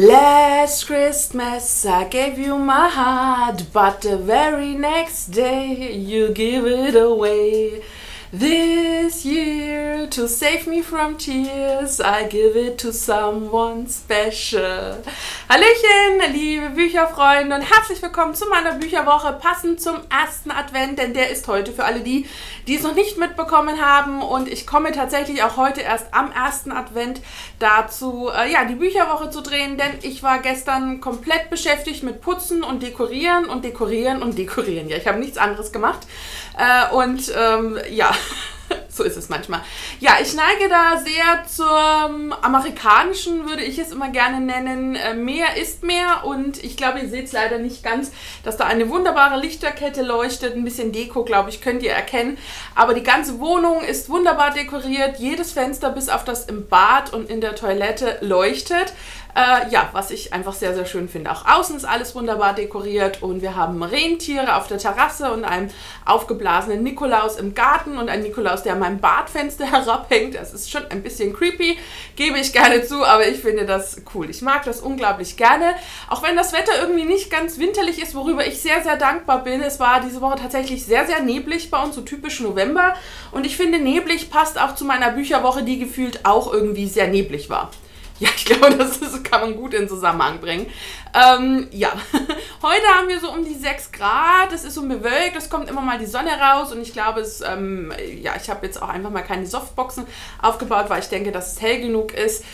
Last Christmas I gave you my heart, but the very next day you give it away. This year, to save me from tears, I give it to someone special. Hallöchen, liebe Bücherfreunde und herzlich willkommen zu meiner Bücherwoche, passend zum ersten Advent, denn der ist heute für alle die, die es noch nicht mitbekommen haben. Und ich komme tatsächlich auch heute erst am ersten Advent dazu, ja, die Bücherwoche zu drehen, denn ich war gestern komplett beschäftigt mit Putzen und Dekorieren und Dekorieren und Dekorieren. Ja, ich habe nichts anderes gemacht. Ja, so ist es manchmal. Ja, ich neige da sehr zum Amerikanischen, würde ich es immer gerne nennen. Mehr ist mehr und ich glaube, ihr seht es leider nicht ganz, dass da eine wunderbare Lichterkette leuchtet. Ein bisschen Deko, glaube ich, könnt ihr erkennen. Aber die ganze Wohnung ist wunderbar dekoriert. Jedes Fenster bis auf das im Bad und in der Toilette leuchtet. Ja, was ich einfach sehr, sehr schön finde. Auch außen ist alles wunderbar dekoriert und wir haben Rentiere auf der Terrasse und einen aufgeblasenen Nikolaus im Garten und einen Nikolaus, der an meinem Badfenster herabhängt. Das ist schon ein bisschen creepy, gebe ich gerne zu, aber ich finde das cool. Ich mag das unglaublich gerne, auch wenn das Wetter irgendwie nicht ganz winterlich ist, worüber ich sehr, sehr dankbar bin. Es war diese Woche tatsächlich sehr, sehr neblig bei uns, so typisch November. Und ich finde, neblig passt auch zu meiner Bücherwoche, die gefühlt auch irgendwie sehr neblig war. Ja, ich glaube, das kann man gut in Zusammenhang bringen. Ja, heute haben wir so um die 6 Grad, es ist so bewölkt, es kommt immer mal die Sonne raus und ich glaube, ja, ich habe jetzt auch einfach mal keine Softboxen aufgebaut, weil ich denke, dass es hell genug ist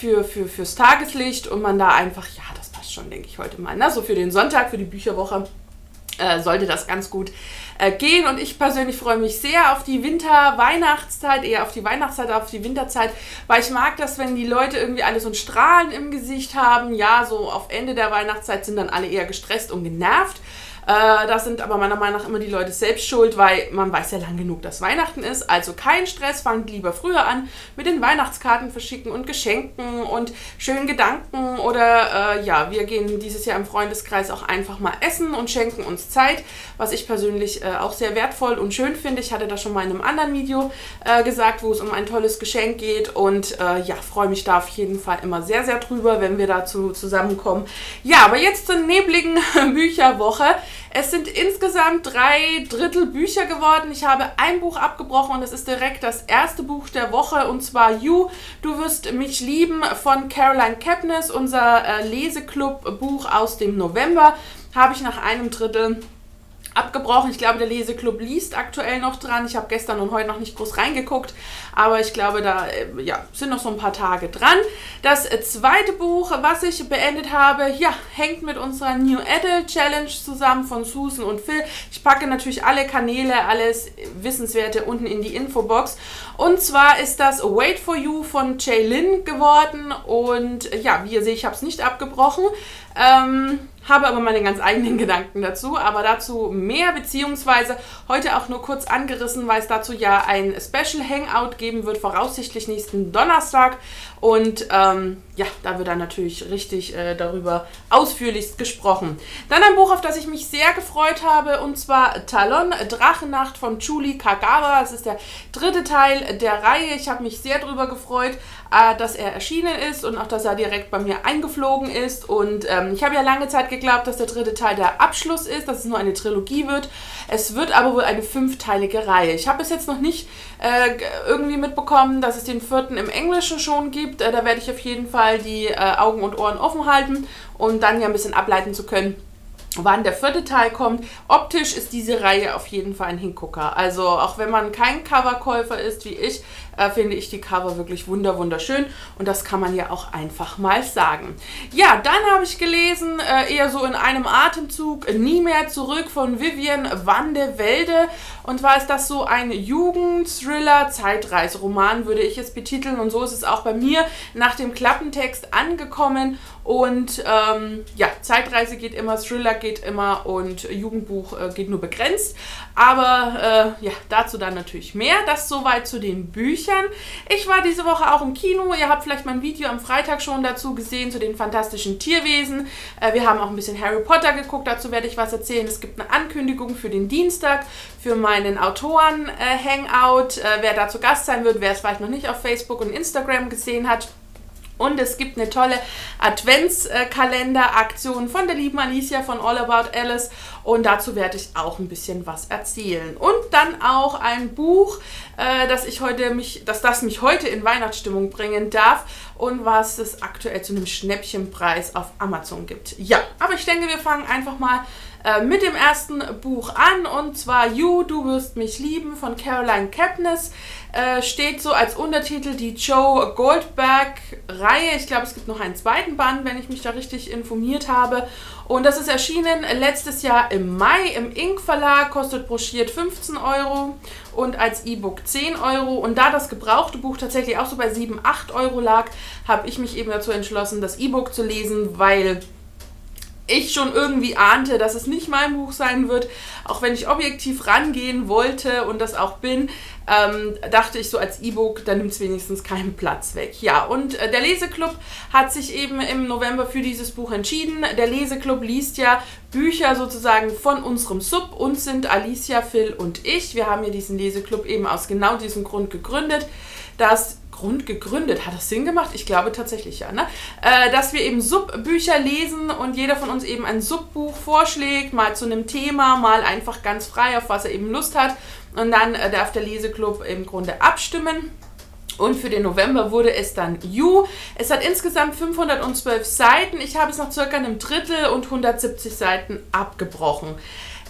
fürs Tageslicht und man da einfach, ja, das passt schon, denke ich, heute mal, ne? So für den Sonntag, für die Bücherwoche sollte das ganz gut gehen und ich persönlich freue mich sehr auf die Winter-Weihnachtszeit, eher auf die Weihnachtszeit, auf die Winterzeit, weil ich mag das, wenn die Leute irgendwie alle so ein Strahlen im Gesicht haben. Ja, so auf Ende der Weihnachtszeit sind dann alle eher gestresst und genervt. Das sind aber meiner Meinung nach immer die Leute selbst schuld, weil man weiß ja lang genug, dass Weihnachten ist. Also kein Stress, fangt lieber früher an mit den Weihnachtskarten verschicken und Geschenken und schönen Gedanken. Oder ja, wir gehen dieses Jahr im Freundeskreis auch einfach mal essen und schenken uns Zeit, was ich persönlich auch sehr wertvoll und schön finde. Ich hatte das schon mal in einem anderen Video gesagt, wo es um ein tolles Geschenk geht. Und ja, freue mich da auf jeden Fall immer sehr, sehr drüber, wenn wir dazu zusammenkommen. Ja, aber jetzt zur nebligen Bücherwoche. Es sind insgesamt 3/3 Bücher geworden. Ich habe ein Buch abgebrochen und es ist direkt das erste Buch der Woche und zwar You, du wirst mich lieben von Caroline Kepnes, unser Leseclub-Buch aus dem November. Habe ich nach einem Drittel abgebrochen. Ich glaube, der Leseclub liest aktuell noch dran. Ich habe gestern und heute noch nicht groß reingeguckt, aber ich glaube, da ja, sind noch so ein paar Tage dran. Das zweite Buch, was ich beendet habe, ja, hängt mit unserer New Adult Challenge zusammen von Susan und Phil. Ich packe natürlich alle Kanäle, alles Wissenswerte unten in die Infobox. Und zwar ist das Wait for You von Jaylin geworden und ja, wie ihr seht, ich habe es nicht abgebrochen. Habe aber meine ganz eigenen Gedanken dazu, aber dazu mehr, beziehungsweise heute auch nur kurz angerissen, weil es dazu ja ein Special Hangout geben wird, voraussichtlich nächsten Donnerstag. Und ja, da wird dann natürlich richtig darüber ausführlichst gesprochen. Dann ein Buch, auf das ich mich sehr gefreut habe, und zwar Talon, Drachennacht von Julie Kagawa. Das ist der dritte Teil der Reihe. Ich habe mich sehr darüber gefreut, dass er erschienen ist und auch, dass er direkt bei mir eingeflogen ist. Und ich habe ja lange Zeit geglaubt, dass der dritte Teil der Abschluss ist, dass es nur eine Trilogie wird. Es wird aber wohl eine 5-teilige Reihe. Ich habe es jetzt noch nicht irgendwie mitbekommen, dass es den 4. im Englischen schon gibt. Da werde ich auf jeden Fall die Augen und Ohren offen halten, um dann ja ein bisschen ableiten zu können, wann der 4. Teil kommt. Optisch ist diese Reihe auf jeden Fall ein Hingucker. Also auch wenn man kein Coverkäufer ist wie ich, finde ich die Cover wirklich wunderschön und das kann man ja auch einfach mal sagen. Ja, dann habe ich gelesen, eher so in einem Atemzug, Nie mehr zurück von Vivian Vande Velde. Und zwar ist das so ein Jugend-Thriller-Zeitreiseroman, würde ich es betiteln. Und so ist es auch bei mir nach dem Klappentext angekommen. Und ja, Zeitreise geht immer, Thriller geht immer und Jugendbuch geht nur begrenzt. Aber ja, dazu dann natürlich mehr. Das soweit zu den Büchern. Ich war diese Woche auch im Kino. Ihr habt vielleicht mein Video am Freitag schon dazu gesehen, zu den fantastischen Tierwesen. Wir haben auch ein bisschen Harry Potter geguckt. Dazu werde ich was erzählen. Es gibt eine Ankündigung für den Dienstag, für meinen Autoren-Hangout. Wer dazu Gast sein wird, wer es vielleicht noch nicht auf Facebook und Instagram gesehen hat. Und es gibt eine tolle Adventskalender-Aktion von der lieben Alicia von All About Alice. Und dazu werde ich auch ein bisschen was erzählen. Und dann auch ein Buch, das mich heute in Weihnachtsstimmung bringen darf. Und was es aktuell zu einem Schnäppchenpreis auf Amazon gibt. Ja, aber ich denke, wir fangen einfach mal mit dem ersten Buch an, und zwar You, Du wirst mich lieben von Caroline Kepnes. Steht so als Untertitel die Joe Goldberg Reihe. Ich glaube, es gibt noch einen zweiten Band, wenn ich mich da richtig informiert habe. Und das ist erschienen letztes Jahr im Mai im Ink-Verlag, kostet broschiert 15 Euro und als E-Book 10 Euro. Und da das gebrauchte Buch tatsächlich auch so bei 7, 8 Euro lag, habe ich mich eben dazu entschlossen, das E-Book zu lesen, weil ich schon irgendwie ahnte, dass es nicht mein Buch sein wird. Auch wenn ich objektiv rangehen wollte und das auch bin, dachte ich so als E-Book, da nimmt es wenigstens keinen Platz weg. Ja, und der Leseclub hat sich eben im November für dieses Buch entschieden. Der Leseclub liest ja Bücher sozusagen von unserem Sub. Uns sind Alicia, Phil und ich. Wir haben hier diesen Leseclub eben aus genau diesem Grund gegründet, dass... Hat das Sinn gemacht? Ich glaube tatsächlich ja, ne? Dass wir eben Subbücher lesen und jeder von uns eben ein Subbuch vorschlägt, mal zu einem Thema, mal einfach ganz frei, auf was er eben Lust hat. Und dann darf der Leseclub im Grunde abstimmen. Und für den November wurde es dann You. Es hat insgesamt 512 Seiten. Ich habe es nach circa einem Drittel und 170 Seiten abgebrochen.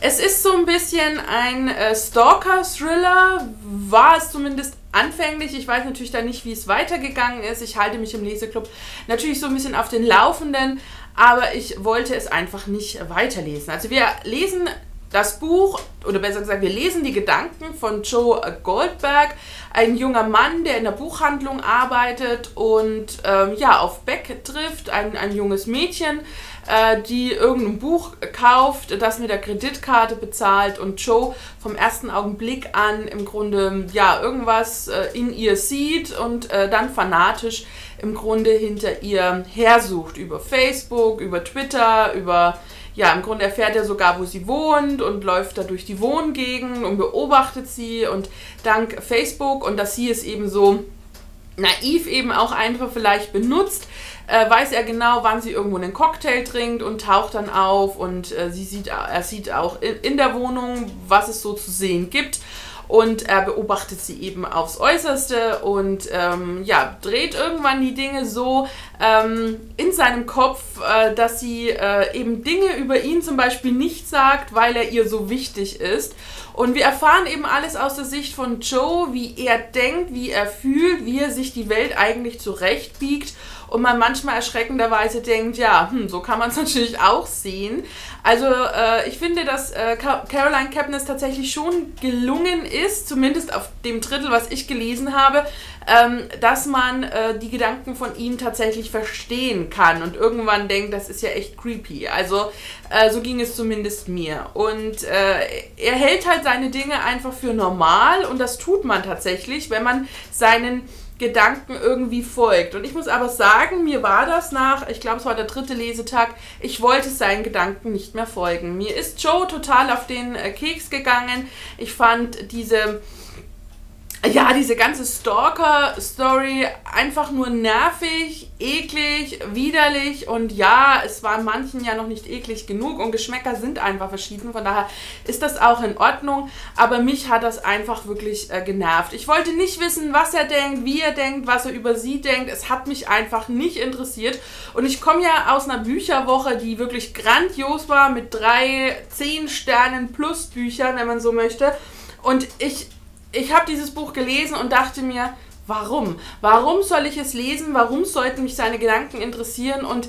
Es ist so ein bisschen ein Stalker-Thriller, war es zumindest anfänglich. Ich weiß natürlich dann nicht, wie es weitergegangen ist. Ich halte mich im Leseclub natürlich so ein bisschen auf den Laufenden, aber ich wollte es einfach nicht weiterlesen. Also wir lesen das Buch, oder besser gesagt, wir lesen die Gedanken von Joe Goldberg, ein junger Mann, der in der Buchhandlung arbeitet und ja, auf Beck trifft, ein junges Mädchen, die irgendein Buch kauft, das mit der Kreditkarte bezahlt, und Joe vom ersten Augenblick an im Grunde ja irgendwas in ihr sieht und dann fanatisch im Grunde hinter ihr hersucht. Über Facebook, über Twitter, über... Ja, im Grunde erfährt er sogar, wo sie wohnt, und läuft da durch die Wohngegend und beobachtet sie, und dank Facebook und dass sie es eben so naiv eben auch einfach vielleicht benutzt, weiß er genau, wann sie irgendwo einen Cocktail trinkt und taucht dann auf, und er sieht auch in der Wohnung, was es so zu sehen gibt. Und er beobachtet sie eben aufs Äußerste und ja, dreht irgendwann die Dinge so in seinem Kopf, dass sie eben Dinge über ihn zum Beispiel nicht sagt, weil er ihr so wichtig ist. Und wir erfahren eben alles aus der Sicht von Joe, wie er denkt, wie er fühlt, wie er sich die Welt eigentlich zurechtbiegt. Und man manchmal erschreckenderweise denkt, ja, so kann man es natürlich auch sehen. Also ich finde, dass Caroline Kepnes tatsächlich schon gelungen ist, zumindest auf dem Drittel, was ich gelesen habe, dass man die Gedanken von ihm tatsächlich verstehen kann und irgendwann denkt, das ist ja echt creepy. Also so ging es zumindest mir. Und er hält halt seine Dinge einfach für normal, und das tut man tatsächlich, wenn man seinen Gedanken irgendwie folgt. Und ich muss aber sagen, mir war das nach, ich glaube, es war der dritte Lesetag, ich wollte seinen Gedanken nicht mehr folgen. Mir ist Joe total auf den Keks gegangen. Ich fand diese ganze Stalker-Story einfach nur nervig, eklig, widerlich, und ja, es war manchen ja noch nicht eklig genug, und Geschmäcker sind einfach verschieden, von daher ist das auch in Ordnung, aber mich hat das einfach wirklich genervt. Ich wollte nicht wissen, was er denkt, wie er denkt, was er über sie denkt. Es hat mich einfach nicht interessiert, und ich komme ja aus einer Bücherwoche, die wirklich grandios war, mit 3 10 Sternen plus Büchern, wenn man so möchte, und ich habe dieses Buch gelesen und dachte mir, warum? Warum soll ich es lesen? Warum sollten mich seine Gedanken interessieren? Und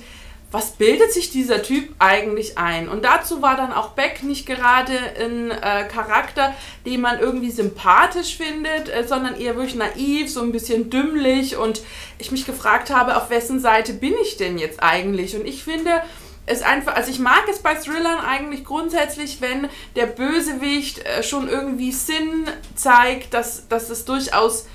was bildet sich dieser Typ eigentlich ein? Und dazu war dann auch Beck nicht gerade ein Charakter, den man irgendwie sympathisch findet, sondern eher wirklich naiv, so ein bisschen dümmlich. Und ich mich gefragt habe, auf wessen Seite bin ich denn jetzt eigentlich? Und ich finde... ich mag es bei Thrillern eigentlich grundsätzlich, wenn der Bösewicht schon irgendwie Sinn zeigt, dass es durchaus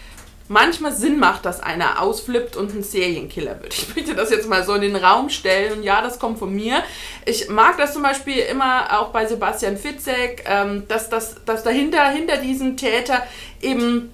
manchmal Sinn macht, dass einer ausflippt und ein Serienkiller wird. Ich möchte das jetzt mal so in den Raum stellen, und ja, das kommt von mir. Ich mag das zum Beispiel immer auch bei Sebastian Fitzek, dass dahinter diesem Täter eben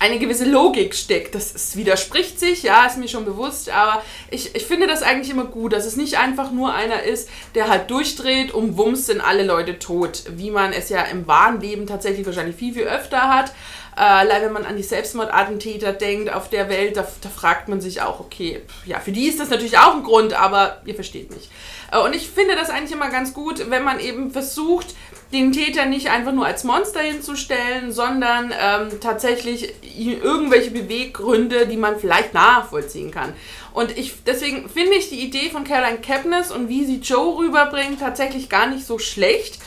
eine gewisse Logik steckt. Das widerspricht sich, ja, ist mir schon bewusst, aber ich finde das eigentlich immer gut, dass es nicht einfach nur einer ist, der halt durchdreht und wumms sind alle Leute tot, wie man es ja im wahren Leben tatsächlich wahrscheinlich viel, viel öfter hat. Wenn man an die Selbstmordattentäter denkt auf der Welt, da fragt man sich auch, okay, ja, für die ist das natürlich auch ein Grund, aber ihr versteht mich. Und ich finde das eigentlich immer ganz gut, wenn man eben versucht, den Täter nicht einfach nur als Monster hinzustellen, sondern tatsächlich irgendwelche Beweggründe, die man vielleicht nachvollziehen kann. Und deswegen finde ich die Idee von Caroline Kepnes und wie sie Joe rüberbringt tatsächlich gar nicht so schlecht.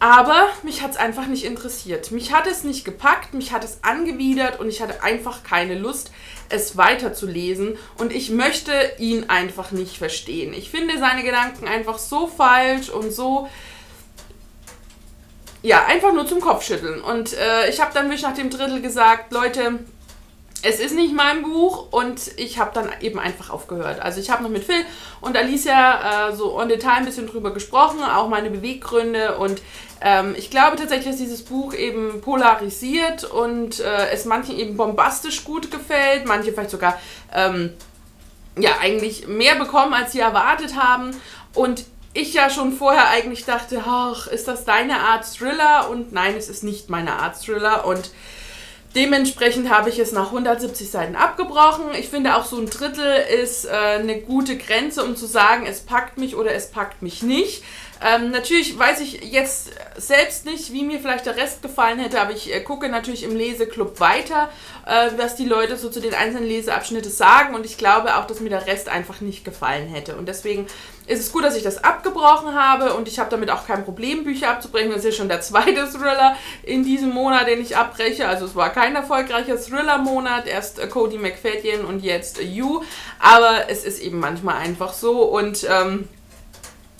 Aber mich hat es einfach nicht interessiert. Mich hat es nicht gepackt, mich hat es angewidert und ich hatte einfach keine Lust, es weiterzulesen. Und ich möchte ihn einfach nicht verstehen. Ich finde seine Gedanken einfach so falsch und so, ja, einfach nur zum Kopfschütteln. Und ich habe dann wirklich nach dem Drittel gesagt, Leute, es ist nicht mein Buch, und ich habe dann eben einfach aufgehört. Also ich habe noch mit Phil und Alicia so on Detail ein bisschen drüber gesprochen, auch meine Beweggründe, und ich glaube tatsächlich, dass dieses Buch eben polarisiert und es manchen eben bombastisch gut gefällt, manche vielleicht sogar ja eigentlich mehr bekommen, als sie erwartet haben, und ich ja schon vorher eigentlich dachte, ach, ist das deine Art Thriller? Und nein, es ist nicht meine Art Thriller, und dementsprechend habe ich es nach 170 Seiten abgebrochen. Ich finde auch so ein Drittel ist eine gute Grenze, um zu sagen, es packt mich oder es packt mich nicht. Natürlich weiß ich jetzt selbst nicht, wie mir vielleicht der Rest gefallen hätte, aber ich gucke natürlich im Leseclub weiter, was die Leute so zu den einzelnen Leseabschnitten sagen, und ich glaube auch, dass mir der Rest einfach nicht gefallen hätte. Und deswegen ist es gut, dass ich das abgebrochen habe, und ich habe damit auch kein Problem, Bücher abzubrechen. Das ist ja schon der zweite Thriller in diesem Monat, den ich abbreche. Also es war kein erfolgreicher Thriller-Monat, erst Cody McFadden und jetzt You, aber es ist eben manchmal einfach so, und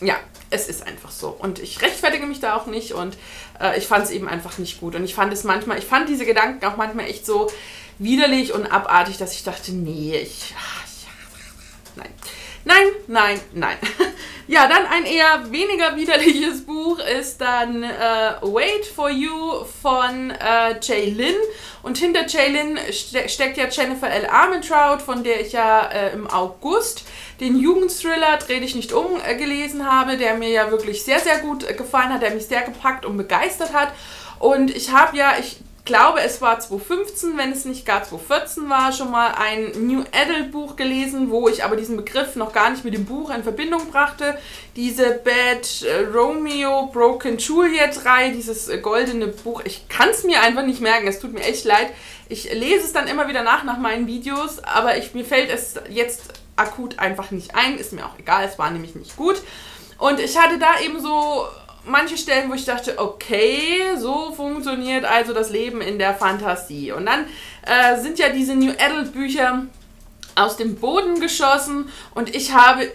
ja, es ist einfach so, und ich rechtfertige mich da auch nicht, und ich fand es eben einfach nicht gut, und ich fand diese Gedanken auch manchmal echt so widerlich und abartig, dass ich dachte, nee, nein. Ja, dann ein eher weniger widerliches Buch ist dann Wait for You von Jaylin. Und hinter Jaylin steckt ja Jennifer L. Armantrout, von der ich ja im August den Jugendthriller Dreh dich nicht um gelesen habe, der mir ja wirklich sehr, sehr gut gefallen hat, der mich sehr gepackt und begeistert hat. Und ich habe ja, ich glaube, es war 2015, wenn es nicht gar 2014 war, schon mal ein New Adult Buch gelesen, wo ich aber diesen Begriff noch gar nicht mit dem Buch in Verbindung brachte. Diese Bad Romeo, Broken Juliet Reihe, dieses goldene Buch, ich kann es mir einfach nicht merken, es tut mir echt leid. Ich lese es dann immer wieder nach meinen Videos, aber mir fällt es jetzt akut einfach nicht ein, ist mir auch egal, es war nämlich nicht gut. Und ich hatte da eben so manche Stellen, wo ich dachte, okay, so funktioniert also das Leben in der Fantasie. Und dann sind ja diese New Adult Bücher aus dem Boden geschossen, und ich habe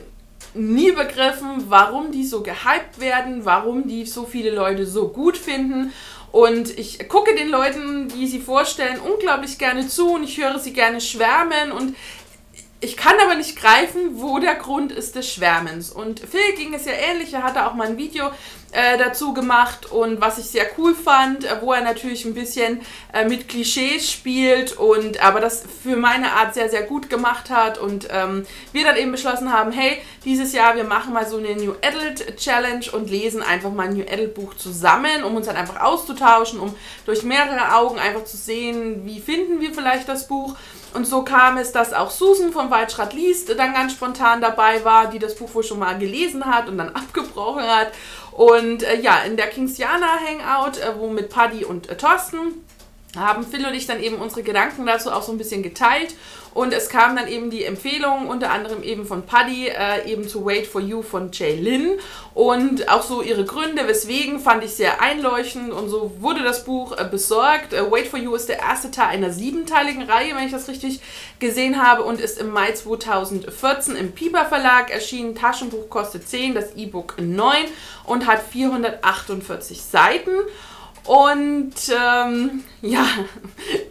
nie begriffen, warum die so gehypt werden, warum die so viele Leute so gut finden. Und ich gucke den Leuten, die sie vorstellen, unglaublich gerne zu, und ich höre sie gerne schwärmen, und ich kann aber nicht greifen, wo der Grund ist des Schwärmens. Und Phil ging es ja ähnlich, er hatte auch mal ein Video dazu gemacht, und was ich sehr cool fand, wo er natürlich ein bisschen mit Klischees spielt, und aber das für meine Art sehr, sehr gut gemacht hat, und wir dann eben beschlossen haben, hey, dieses Jahr, wir machen mal so eine New Adult Challenge und lesen einfach mal ein New Adult Buch zusammen, um uns dann einfach auszutauschen, um durch mehrere Augen einfach zu sehen, wie finden wir vielleicht das Buch. Und so kam es, dass auch Susan von Waldschrat liest dann ganz spontan dabei war, die das Buch wohl schon mal gelesen hat und dann abgebrochen hat. Und ja, in der Kingsianer Hangout, wo mit Paddy und Thorsten, haben Phil und ich dann eben unsere Gedanken dazu auch so ein bisschen geteilt. Und es kam dann eben die Empfehlung, unter anderem eben von Paddy, eben zu Wait for You von Jaylin. Und auch so ihre Gründe, weswegen, fand ich sehr einleuchtend, und so wurde das Buch besorgt. Wait for You ist der erste Teil einer 7-teiligen Reihe, wenn ich das richtig gesehen habe, und ist im Mai 2014 im Piper Verlag erschienen. Taschenbuch kostet 10, das E-Book 9 und hat 448 Seiten. Und ja,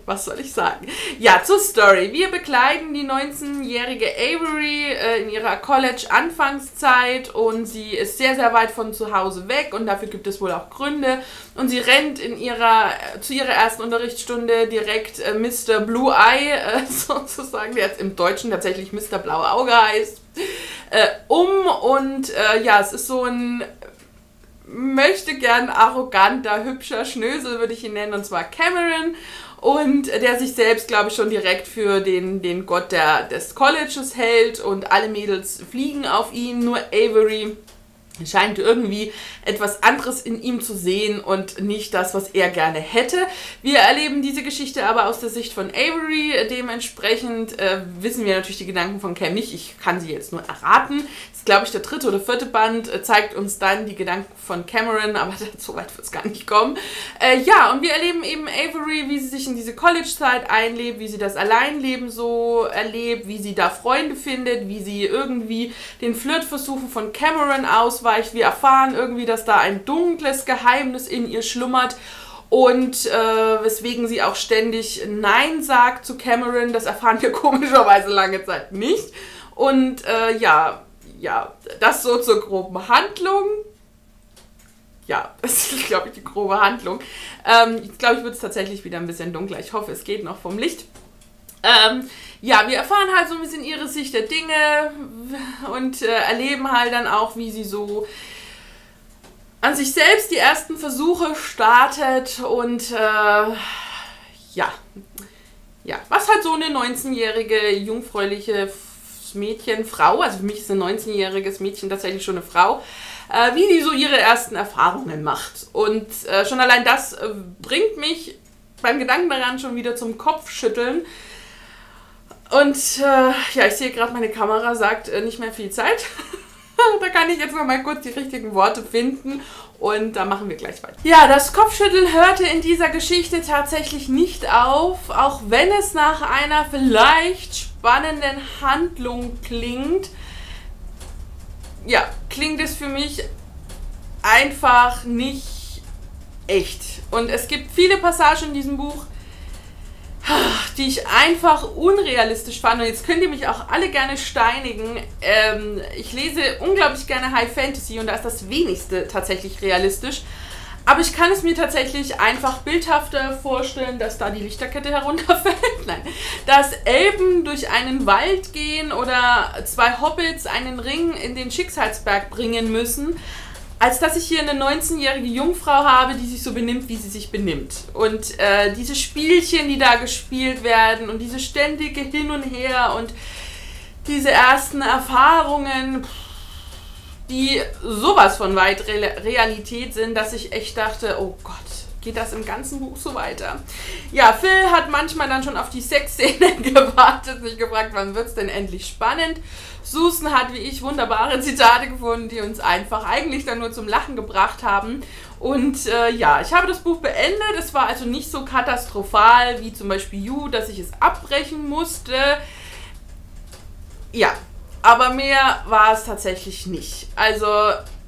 was soll ich sagen? Ja, zur Story. Wir begleiten die 19-jährige Avery in ihrer College-Anfangszeit und sie ist sehr, sehr weit von zu Hause weg und dafür gibt es wohl auch Gründe. Und sie rennt in zu ihrer ersten Unterrichtsstunde direkt Mr. Blue Eye, sozusagen, der jetzt im Deutschen tatsächlich Mr. Blaue Auge heißt, um. Und ja, es ist so ein möchte gern arroganter, hübscher Schnösel, würde ich ihn nennen, und zwar Cameron. Und der sich selbst, glaube ich, schon direkt für den Gott des Colleges hält und alle Mädels fliegen auf ihn, nur Avery scheint irgendwie etwas anderes in ihm zu sehen und nicht das, was er gerne hätte. Wir erleben diese Geschichte aber aus der Sicht von Avery, dementsprechend wissen wir natürlich die Gedanken von Cam nicht, ich kann sie jetzt nur erraten. Das ist, glaube ich, der 3. oder 4. Band, zeigt uns dann die Gedanken von Cameron, aber so weit wird es gar nicht kommen. Ja, und wir erleben eben Avery, wie sie sich in diese College-Zeit einlebt, wie sie das Alleinleben so erlebt, wie sie da Freunde findet, wie sie irgendwie den Flirtversuchen von Cameron ausweicht. Wir erfahren irgendwie, dass da ein dunkles Geheimnis in ihr schlummert und weswegen sie auch ständig Nein sagt zu Cameron. Das erfahren wir komischerweise lange Zeit nicht. Und ja, das so zur groben Handlung. Ja, das ist, glaube ich, die grobe Handlung. Ich glaube, ich würde es tatsächlich wieder ein bisschen dunkler. Ich hoffe, es geht noch vom Licht. Ja, wir erfahren halt so ein bisschen ihre Sicht der Dinge und erleben halt dann auch, wie sie so an sich selbst die ersten Versuche startet und ja, was halt so eine 19-jährige jungfräuliche Mädchen, Frau, also für mich ist ein 19-jähriges Mädchen tatsächlich schon eine Frau, wie die so ihre ersten Erfahrungen macht. Und schon allein das bringt mich beim Gedanken daran schon wieder zum Kopfschütteln. Und ja, ich sehe gerade, meine Kamera sagt nicht mehr viel Zeit. Da kann ich jetzt noch mal kurz die richtigen Worte finden und da machen wir gleich weiter. Ja, das Kopfschütteln hörte in dieser Geschichte tatsächlich nicht auf, auch wenn es nach einer vielleicht spannenden Handlung klingt. Ja, klingt es für mich einfach nicht echt. Und es gibt viele Passagen in diesem Buch, die ich einfach unrealistisch fand. Und jetzt könnt ihr mich auch alle gerne steinigen. Ich lese unglaublich gerne High Fantasy und da ist das wenigste tatsächlich realistisch. Aber ich kann es mir tatsächlich einfach bildhafter vorstellen, dass da die Lichterkette herunterfällt. Nein. Dass Elben durch einen Wald gehen oder 2 Hobbits einen Ring in den Schicksalsberg bringen müssen, als dass ich hier eine 19-jährige Jungfrau habe, die sich so benimmt, wie sie sich benimmt. Und diese Spielchen, die da gespielt werden und diese ständige Hin und Her und diese ersten Erfahrungen, die sowas von weit Realität sind, dass ich echt dachte, oh Gott, geht das im ganzen Buch so weiter? Ja, Phil hat manchmal dann schon auf die Sexszene gewartet, sich gefragt, wann wird es denn endlich spannend? Susan hat, wie ich, wunderbare Zitate gefunden, die uns einfach eigentlich dann nur zum Lachen gebracht haben. Und ja, ich habe das Buch beendet. Es war also nicht so katastrophal wie zum Beispiel You, dass ich es abbrechen musste. Ja, aber mehr war es tatsächlich nicht. Also,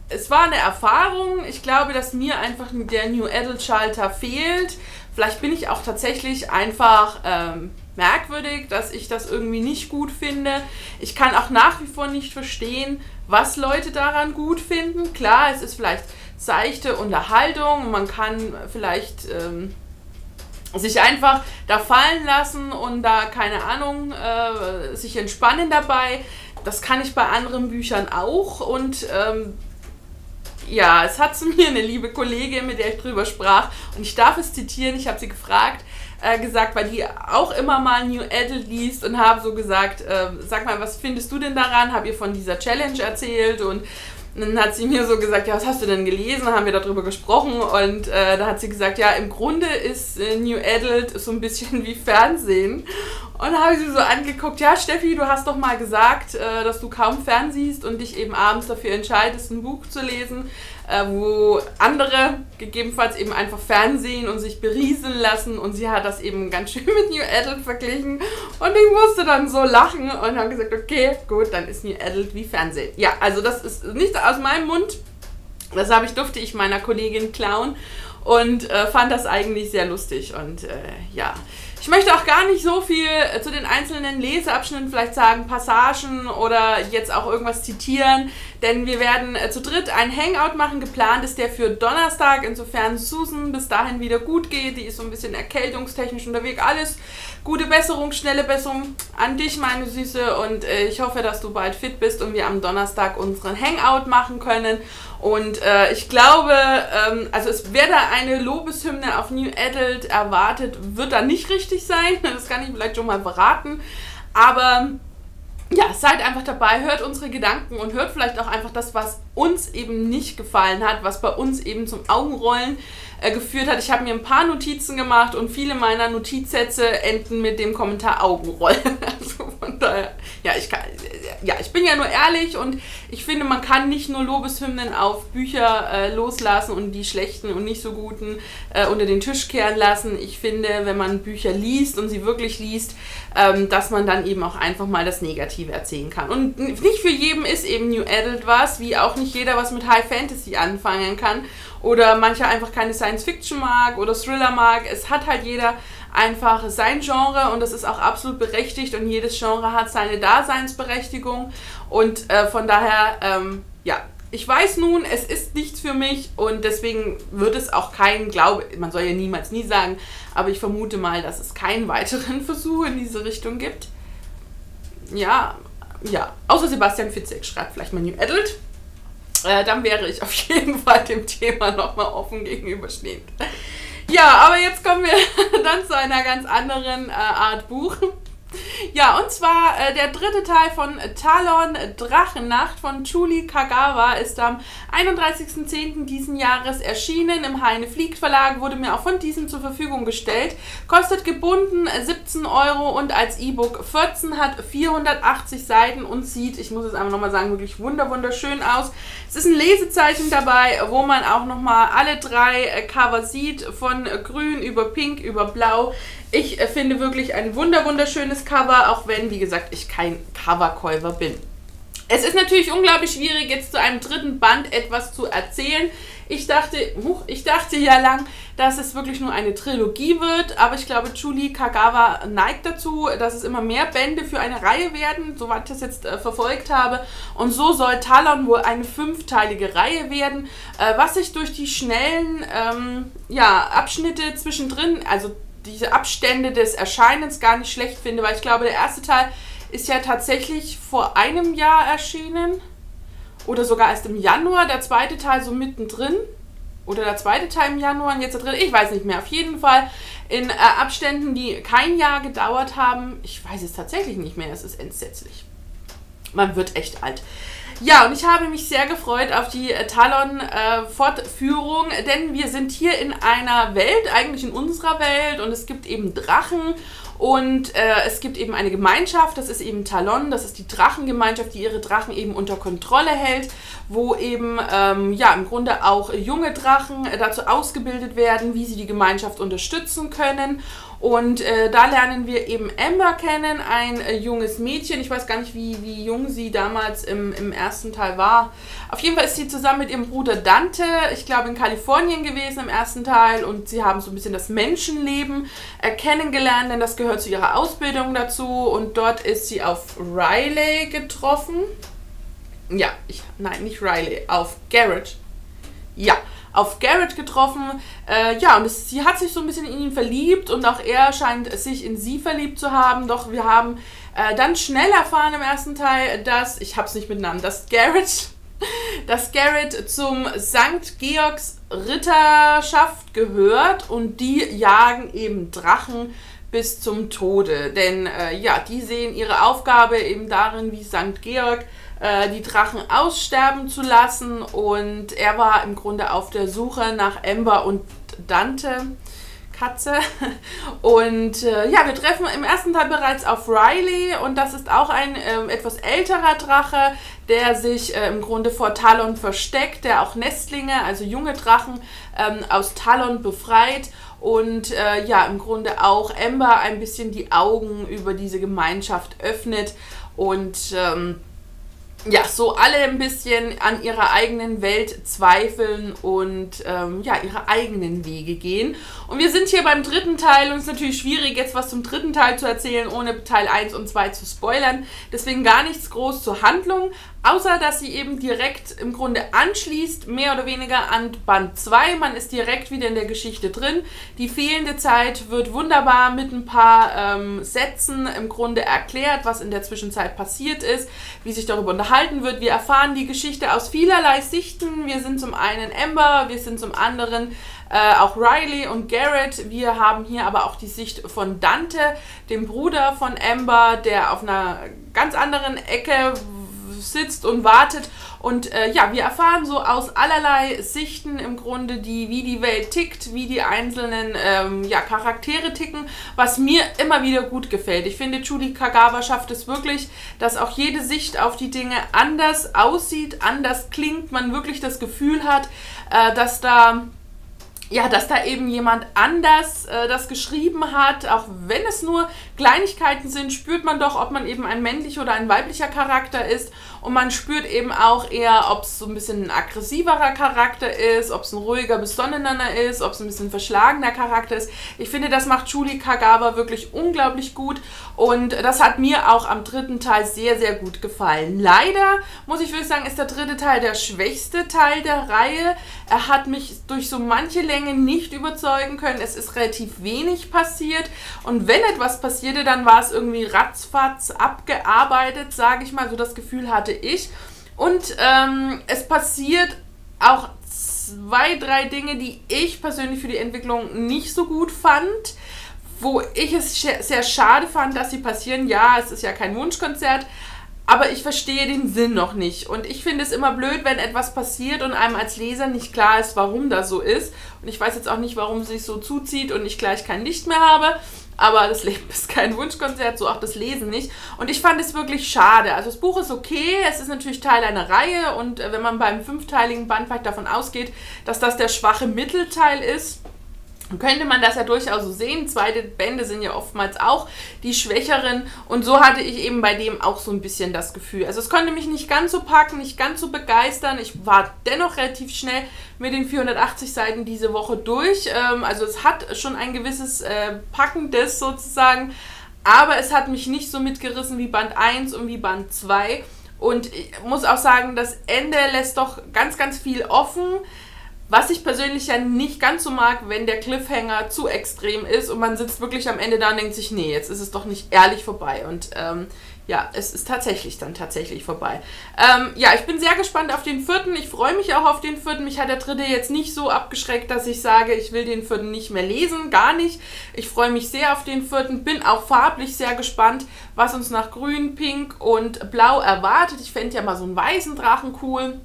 es war eine Erfahrung. Ich glaube, dass mir einfach der New Adult Schalter fehlt. Vielleicht bin ich auch tatsächlich einfach merkwürdig, dass ich das irgendwie nicht gut finde. Ich kann auch nach wie vor nicht verstehen, was Leute daran gut finden. Klar, es ist vielleicht seichte Unterhaltung. Man kann vielleicht sich einfach da fallen lassen und da, keine Ahnung, sich entspannen dabei. Das kann ich bei anderen Büchern auch. Und ja, es hat zu mir eine liebe Kollegin, mit der ich drüber sprach, und ich darf es zitieren, ich habe sie gefragt, gesagt, weil die auch immer mal New Adult liest, und habe so gesagt, sag mal, was findest du denn daran? Hab ihr von dieser Challenge erzählt, und dann hat sie mir so gesagt, ja, was hast du denn gelesen? Haben wir darüber gesprochen, und da hat sie gesagt, ja, im Grunde ist New Adult so ein bisschen wie Fernsehen. Und da habe ich sie so angeguckt, ja, Steffi, du hast doch mal gesagt, dass du kaum fernsiehst und dich eben abends dafür entscheidest, ein Buch zu lesen, wo andere gegebenenfalls eben einfach fernsehen und sich berieseln lassen, und sie hat das eben ganz schön mit New Adult verglichen, und ich musste dann so lachen und habe gesagt, okay, gut, dann ist New Adult wie Fernsehen. Ja, also das ist nicht aus meinem Mund, das durfte ich meiner Kollegin klauen. und fand das eigentlich sehr lustig. Und ja, ich möchte auch gar nicht so viel zu den einzelnen Leseabschnitten vielleicht sagen, Passagen oder jetzt auch irgendwas zitieren, denn wir werden zu dritt ein Hangout machen. Geplant ist der für Donnerstag, insofern Susan bis dahin wieder gut geht. Die ist so ein bisschen erkältungstechnisch unterwegs. Alles gute Besserung, schnelle Besserung an dich, meine Süße. Und ich hoffe, dass du bald fit bist und wir am Donnerstag unseren Hangout machen können. Und ich glaube, also es wäre da eine Lobeshymne auf New Adult erwartet, wird da nicht richtig sein. Das kann ich vielleicht schon mal verraten. Aber ja, seid einfach dabei, hört unsere Gedanken und hört vielleicht auch einfach das, was uns eben nicht gefallen hat, was bei uns eben zum Augenrollen geführt hat. Ich habe mir ein paar Notizen gemacht und viele meiner Notizsätze enden mit dem Kommentar Augenrollen. Also von daher, ich bin ja nur ehrlich und ich finde, man kann nicht nur Lobeshymnen auf Bücher loslassen und die schlechten und nicht so guten unter den Tisch kehren lassen. Ich finde, wenn man Bücher liest und sie wirklich liest, dass man dann eben auch einfach mal das Negative erzählen kann. Und nicht für jeden ist eben New Adult was, wie auch nicht jeder was mit High Fantasy anfangen kann oder mancher einfach keine Science Fiction mag oder Thriller mag. Es hat halt jeder einfach sein Genre und das ist auch absolut berechtigt und jedes Genre hat seine Daseinsberechtigung und von daher, ja, ich weiß nun, es ist nichts für mich und deswegen wird es auch keinen, glaube ich, man soll ja niemals nie sagen, aber ich vermute mal, dass es keinen weiteren Versuch in diese Richtung gibt. Ja, ja, außer Sebastian Fitzek schreibt vielleicht mal New Adult. Dann wäre ich auf jeden Fall dem Thema nochmal offen gegenüberstehend. Ja, aber jetzt kommen wir dann zu einer ganz anderen Art Buch. Ja, und zwar der dritte Teil von Talon, Drachennacht von Julie Kagawa ist am 31.10. diesen Jahres erschienen im Heine Fliegt Verlag, wurde mir auch von diesem zur Verfügung gestellt, kostet gebunden 17 € und als E-Book 14, hat 480 Seiten und sieht, ich muss es einfach nochmal sagen, wirklich wunderschön aus. Es ist ein Lesezeichen dabei, wo man auch nochmal alle drei Cover sieht, von grün über pink über blau. Ich finde wirklich ein wunderschönes Cover, auch wenn, wie gesagt, ich kein Coverkäufer bin. Es ist natürlich unglaublich schwierig, jetzt zu einem dritten Band etwas zu erzählen. Ich dachte ja lang, dass es wirklich nur eine Trilogie wird, aber ich glaube, Julie Kagawa neigt dazu, dass es immer mehr Bände für eine Reihe werden, soweit ich das jetzt verfolgt habe. Und so soll Talon wohl eine 5-teilige Reihe werden, was sich durch die schnellen Abschnitte zwischendrin, also diese Abstände des Erscheinens gar nicht schlecht finde, weil ich glaube, der erste Teil ist ja tatsächlich vor einem Jahr erschienen oder sogar erst im Januar, der zweite Teil so mittendrin oder der zweite Teil im Januar und jetzt der dritte, ich weiß nicht mehr, auf jeden Fall in Abständen, die kein Jahr gedauert haben. Ich weiß es tatsächlich nicht mehr, es ist entsetzlich. Man wird echt alt. Ja, und ich habe mich sehr gefreut auf die Talon-Fortführung, denn wir sind hier in einer Welt, eigentlich in unserer Welt, und es gibt eben Drachen und es gibt eben eine Gemeinschaft, das ist eben Talon, das ist die Drachengemeinschaft, die ihre Drachen eben unter Kontrolle hält, wo eben im Grunde auch junge Drachen dazu ausgebildet werden, wie sie die Gemeinschaft unterstützen können. Und da lernen wir eben Ember kennen, ein junges Mädchen. Ich weiß gar nicht, wie jung sie damals im ersten Teil war. Auf jeden Fall ist sie zusammen mit ihrem Bruder Dante, ich glaube in Kalifornien gewesen im ersten Teil. Und sie haben so ein bisschen das Menschenleben kennengelernt, denn das gehört zu ihrer Ausbildung dazu. Und dort ist sie auf Riley getroffen. Ja, nicht Riley, auf Garrett. Ja. Auf Garrett getroffen, und sie hat sich so ein bisschen in ihn verliebt und auch er scheint sich in sie verliebt zu haben, doch wir haben dann schnell erfahren im ersten Teil, dass, ich hab's nicht mit Namen, dass Garrett zum St. Georgs Ritterschaft gehört und die jagen eben Drachen bis zum Tode, denn die sehen ihre Aufgabe eben darin, wie St. Georg die Drachen aussterben zu lassen, und er war im Grunde auf der Suche nach Ember und Dante, Katze, und wir treffen im ersten Teil bereits auf Riley, und das ist auch ein etwas älterer Drache, der sich im Grunde vor Talon versteckt, der auch Nestlinge, also junge Drachen, aus Talon befreit und im Grunde auch Ember ein bisschen die Augen über diese Gemeinschaft öffnet und ja, so alle ein bisschen an ihrer eigenen Welt zweifeln und ja, ihre eigenen Wege gehen. Und wir sind hier beim dritten Teil und es ist natürlich schwierig, jetzt was zum dritten Teil zu erzählen, ohne Teil 1 und 2 zu spoilern. Deswegen gar nichts groß zur Handlung, außer dass sie eben direkt im Grunde anschließt, mehr oder weniger an Band 2. Man ist direkt wieder in der Geschichte drin. Die fehlende Zeit wird wunderbar mit ein paar Sätzen im Grunde erklärt, was in der Zwischenzeit passiert ist, wie sich darüber unterhalten wird. Wir erfahren die Geschichte aus vielerlei Sichten. Wir sind zum einen Ember, wir sind zum anderen auch Riley und Garrett. Wir haben hier aber auch die Sicht von Dante, dem Bruder von Ember, der auf einer ganz anderen Ecke sitzt und wartet. Und ja, wir erfahren so aus allerlei Sichten im Grunde, wie die Welt tickt, wie die einzelnen ja, Charaktere ticken, was mir immer wieder gut gefällt. Ich finde, Julie Kagawa schafft es wirklich, dass auch jede Sicht auf die Dinge anders aussieht, anders klingt, man wirklich das Gefühl hat, dass da eben jemand anders das geschrieben hat. Auch wenn es nur Kleinigkeiten sind, spürt man doch, ob man eben ein männlicher oder ein weiblicher Charakter ist. Und man spürt eben auch eher, ob es so ein bisschen ein aggressiverer Charakter ist, ob es ein ruhiger, besonnener ist, ob es ein bisschen verschlagener Charakter ist. Ich finde, das macht Julie Kagawa wirklich unglaublich gut. Und das hat mir auch am dritten Teil sehr, sehr gut gefallen. Leider, muss ich wirklich sagen, ist der dritte Teil der schwächste Teil der Reihe. Er hat mich durch so manche Länge nicht überzeugen können. Es ist relativ wenig passiert. Und wenn etwas passierte, dann war es irgendwie ratzfatz abgearbeitet, sage ich mal. So das Gefühl hatte ich. Und es passiert auch zwei, drei Dinge, die ich persönlich für die Entwicklung nicht so gut fand, wo ich es sehr schade fand, dass sie passieren. Ja, es ist ja kein Wunschkonzert, aber ich verstehe den Sinn noch nicht. Und ich finde es immer blöd, wenn etwas passiert und einem als Leser nicht klar ist, warum das so ist. Und ich weiß jetzt auch nicht, warum es sich so zuzieht und ich gleich kein Licht mehr habe. Aber das Leben ist kein Wunschkonzert, so auch das Lesen nicht. Und ich fand es wirklich schade. Also das Buch ist okay, es ist natürlich Teil einer Reihe. Und wenn man beim fünfteiligen Band vielleicht davon ausgeht, dass das der schwache Mittelteil ist, könnte man das ja durchaus so sehen. Zweite Bände sind ja oftmals auch die schwächeren und so hatte ich eben bei dem auch so ein bisschen das Gefühl. Also es konnte mich nicht ganz so packen, nicht ganz so begeistern. Ich war dennoch relativ schnell mit den 480 Seiten diese Woche durch. Also es hat schon ein gewisses Packendes sozusagen, aber es hat mich nicht so mitgerissen wie Band 1 und wie Band 2. Und ich muss auch sagen, das Ende lässt doch ganz, ganz viel offen. Was ich persönlich ja nicht ganz so mag, wenn der Cliffhanger zu extrem ist und man sitzt wirklich am Ende da und denkt sich, nee, jetzt ist es doch nicht ehrlich vorbei. Und ja, es ist tatsächlich vorbei. Ja, ich bin sehr gespannt auf den vierten. Ich freue mich auch auf den vierten. Mich hat der dritte jetzt nicht so abgeschreckt, dass ich sage, ich will den vierten nicht mehr lesen. Gar nicht. Ich freue mich sehr auf den vierten. Bin auch farblich sehr gespannt, was uns nach Grün, Pink und Blau erwartet. Ich fände ja mal so einen weißen Drachen cool.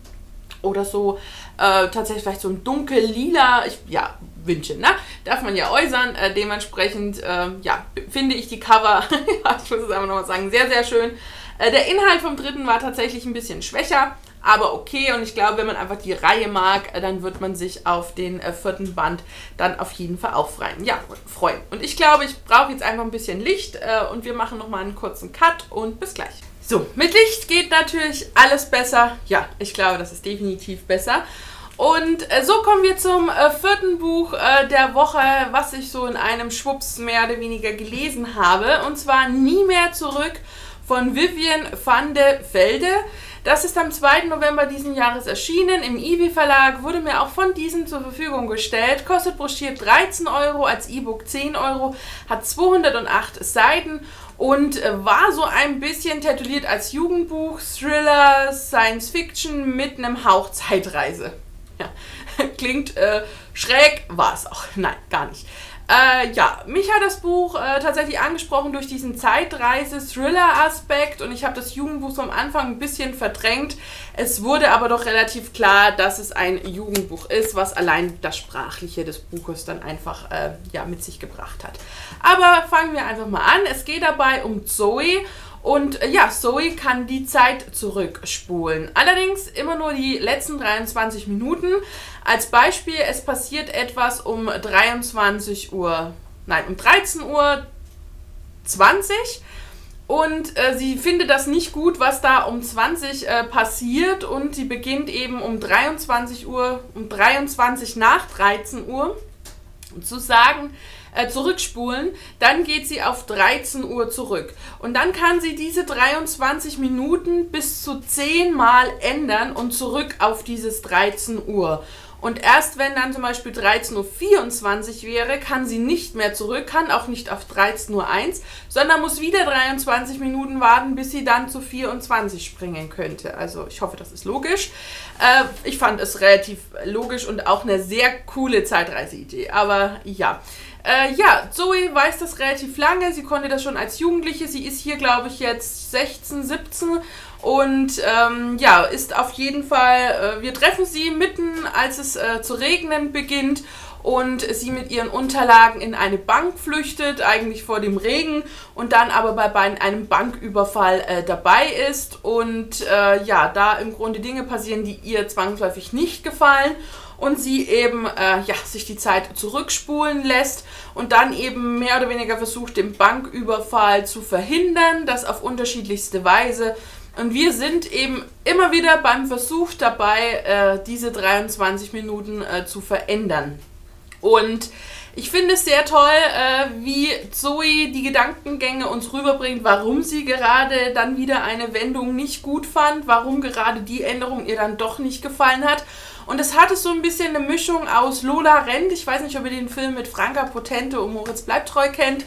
Oder so, tatsächlich vielleicht so ein dunkel-lila, ja, Wünsche, ne? Darf man ja äußern. Dementsprechend, ja, finde ich die Cover, ja, ich muss es einfach nochmal sagen, sehr, sehr schön. Der Inhalt vom dritten war tatsächlich ein bisschen schwächer, aber okay. Und ich glaube, wenn man einfach die Reihe mag, dann wird man sich auf den vierten Band dann auf jeden Fall auch freuen. Und ich glaube, ich brauche jetzt einfach ein bisschen Licht und wir machen nochmal einen kurzen Cut und bis gleich. So, mit Licht geht natürlich alles besser. Ja, ich glaube, das ist definitiv besser. Und so kommen wir zum vierten Buch der Woche, was ich so in einem Schwupps mehr oder weniger gelesen habe. Und zwar Nie mehr zurück von Vivian Vande Velde. Das ist am 2. November diesen Jahres erschienen im IWI-Verlag, wurde mir auch von diesem zur Verfügung gestellt, kostet broschiert 13 Euro, als E-Book 10 Euro, hat 208 Seiten und war so ein bisschen tätowiert als Jugendbuch, Thriller, Science-Fiction mit einem Hauch Zeitreise. Ja, klingt schräg, war es auch. Nein, gar nicht. Ja, mich hat das Buch tatsächlich angesprochen durch diesen Zeitreise-Thriller-Aspekt und ich habe das Jugendbuch so am Anfang ein bisschen verdrängt. Es wurde aber doch relativ klar, dass es ein Jugendbuch ist, was allein das Sprachliche des Buches dann einfach ja, mit sich gebracht hat. Aber fangen wir einfach mal an. Es geht dabei um Zoe. Und ja, Zoe kann die Zeit zurückspulen. Allerdings immer nur die letzten 23 Minuten. Als Beispiel, es passiert etwas um 23 Uhr, nein, um 13:20 Uhr. Und sie findet das nicht gut, was da um 20 passiert, und sie beginnt eben um 23 Uhr, um 23 nach 13 Uhr zu sagen, zurückspulen, dann geht sie auf 13 Uhr zurück. Und dann kann sie diese 23 Minuten bis zu 10 Mal ändern und zurück auf dieses 13 Uhr. Und erst wenn dann zum Beispiel 13.24 Uhr wäre, kann sie nicht mehr zurück, kann auch nicht auf 13.01 Uhr, sondern muss wieder 23 Minuten warten, bis sie dann zu 24 springen könnte. Also ich hoffe, das ist logisch. Ich fand es relativ logisch und auch eine sehr coole Zeitreiseidee, aber ja. Ja, Zoe weiß das relativ lange, sie konnte das schon als Jugendliche, sie ist hier, glaube ich, jetzt 16, 17 und ja, ist auf jeden Fall, wir treffen sie mitten, als es zu regnen beginnt und sie mit ihren Unterlagen in eine Bank flüchtet, eigentlich vor dem Regen, und dann aber bei einem Banküberfall dabei ist und ja, da im Grunde Dinge passieren, die ihr zwangsläufig nicht gefallen. Und sie eben ja, sich die Zeit zurückspulen lässt und dann eben mehr oder weniger versucht, den Banküberfall zu verhindern, das auf unterschiedlichste Weise. Und wir sind eben immer wieder beim Versuch dabei, diese 23 Minuten zu verändern. Und ich finde es sehr toll, wie Zoe die Gedankengänge uns rüberbringt, warum sie gerade dann wieder eine Wendung nicht gut fand, warum gerade die Änderung ihr dann doch nicht gefallen hat. Und es hatte so ein bisschen eine Mischung aus Lola rennt, ich weiß nicht, ob ihr den Film mit Franka Potente und Moritz bleibt treu kennt,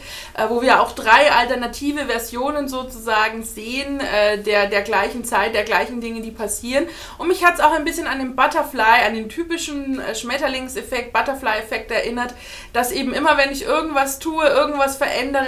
wo wir auch drei alternative Versionen sozusagen sehen, der gleichen Zeit, der gleichen Dinge, die passieren. Und mich hat es auch ein bisschen an den Butterfly, an den typischen Schmetterlingseffekt, Butterfly-Effekt erinnert, dass eben immer, wenn ich irgendwas tue, irgendwas verändere,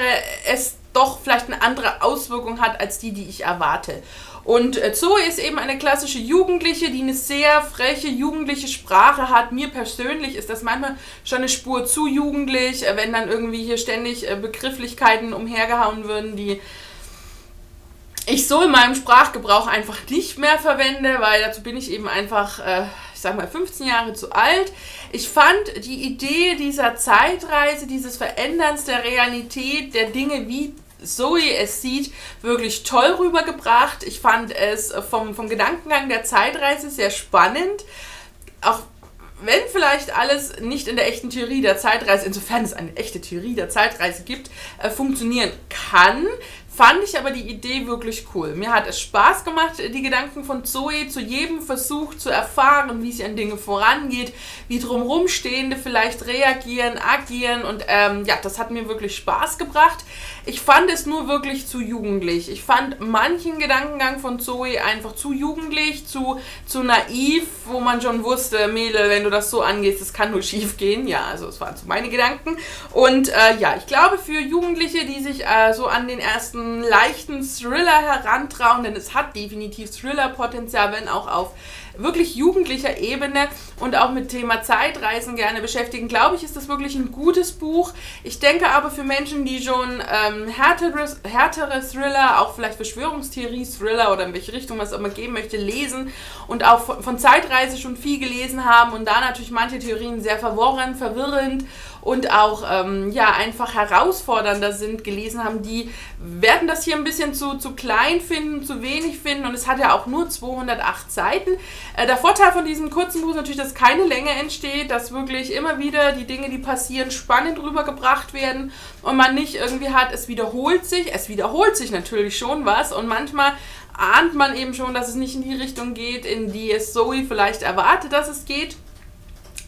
es doch vielleicht eine andere Auswirkung hat, als die, die ich erwarte. Und Zoe ist eben eine klassische Jugendliche, die eine sehr freche jugendliche Sprache hat. Mir persönlich ist das manchmal schon eine Spur zu jugendlich, wenn dann irgendwie hier ständig Begrifflichkeiten umhergehauen würden, die ich so in meinem Sprachgebrauch einfach nicht mehr verwende, weil dazu bin ich eben einfach, ich sag mal, 15 Jahre zu alt. Ich fand die Idee dieser Zeitreise, dieses Veränderns der Realität, der Dinge, wie Zoe es sieht, wirklich toll rübergebracht. Ich fand es vom Gedankengang der Zeitreise sehr spannend, auch wenn vielleicht alles nicht in der echten Theorie der Zeitreise, insofern es eine echte Theorie der Zeitreise gibt, funktionieren kann. Fand ich aber die Idee wirklich cool. Mir hat es Spaß gemacht, die Gedanken von Zoe zu jedem Versuch zu erfahren, wie sie an Dinge vorangeht, wie drumherum Stehende vielleicht reagieren, agieren und ja, das hat mir wirklich Spaß gebracht. Ich fand es nur wirklich zu jugendlich. Ich fand manchen Gedankengang von Zoe einfach zu jugendlich, zu naiv, wo man schon wusste, Mädel, wenn du das so angehst, das kann nur schief gehen. Ja, also es waren so meine Gedanken. Und ja, ich glaube, für Jugendliche, die sich so an den ersten leichten Thriller herantrauen, denn es hat definitiv Thriller-Potenzial, wenn auch auf wirklich jugendlicher Ebene und auch mit Thema Zeitreisen gerne beschäftigen, glaube ich, ist das wirklich ein gutes Buch. Ich denke aber für Menschen, die schon härtere Thriller, auch vielleicht Verschwörungstheorie-Thriller oder in welche Richtung man es auch mal geben möchte, lesen und auch von Zeitreise schon viel gelesen haben und da natürlich manche Theorien sehr verworren, verwirrend und auch ja, einfach herausfordernder sind, gelesen haben, die werden das hier ein bisschen zu klein finden, zu wenig finden, und es hat ja auch nur 208 Seiten. Der Vorteil von diesem kurzen Buch ist natürlich, dass keine Länge entsteht, dass wirklich immer wieder die Dinge, die passieren, spannend rübergebracht werden und man nicht irgendwie hat, es wiederholt sich natürlich schon was und manchmal ahnt man eben schon, dass es nicht in die Richtung geht, in die es Zoe vielleicht erwartet, dass es geht,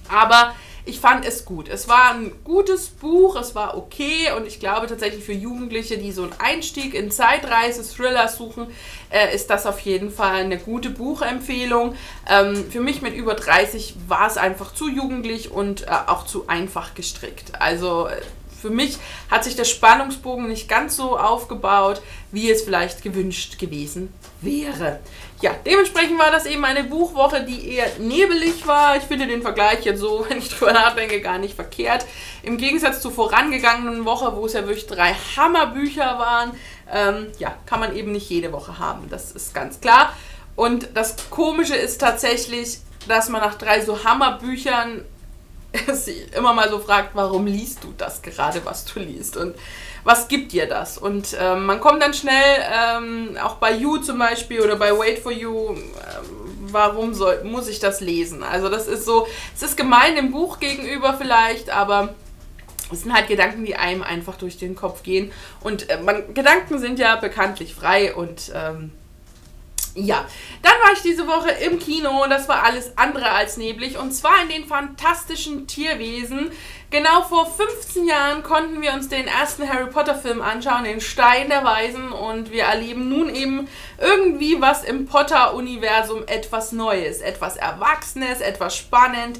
aber ich fand es gut. Es war ein gutes Buch, es war okay und ich glaube tatsächlich für Jugendliche, die so einen Einstieg in Zeitreise-Thriller suchen, ist das auf jeden Fall eine gute Buchempfehlung. Für mich mit über 30 war es einfach zu jugendlich und auch zu einfach gestrickt. Also für mich hat sich der Spannungsbogen nicht ganz so aufgebaut, wie es vielleicht gewünscht gewesen wäre. Ja, dementsprechend war das eben eine Buchwoche, die eher nebelig war. Ich finde den Vergleich jetzt so, wenn ich drüber nachdenke, gar nicht verkehrt. Im Gegensatz zur vorangegangenen Woche, wo es ja wirklich drei Hammerbücher waren, ja, kann man eben nicht jede Woche haben. Das ist ganz klar. Und das Komische ist tatsächlich, dass man nach drei so Hammerbüchern sich immer mal so fragt, warum liest du das gerade, was du liest? Und was gibt dir das? Und man kommt dann schnell, auch bei You zum Beispiel oder bei Wait for You, warum muss ich das lesen? Also das ist so, es ist gemein dem Buch gegenüber vielleicht, aber es sind halt Gedanken, die einem einfach durch den Kopf gehen. Und Gedanken sind ja bekanntlich frei und ja. Dann war ich diese Woche im Kino und das war alles andere als neblig. Und zwar in den Fantastischen Tierwesen. Genau vor 15 Jahren konnten wir uns den ersten Harry Potter Film anschauen, den Stein der Weisen. Und wir erleben nun eben irgendwie was im Potter-Universum, etwas Neues, etwas Erwachsenes, etwas spannend.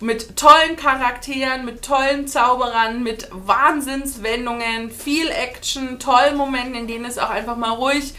Mit tollen Charakteren, mit tollen Zauberern, mit Wahnsinnswendungen, viel Action, tollen Momenten, in denen es auch einfach mal ruhig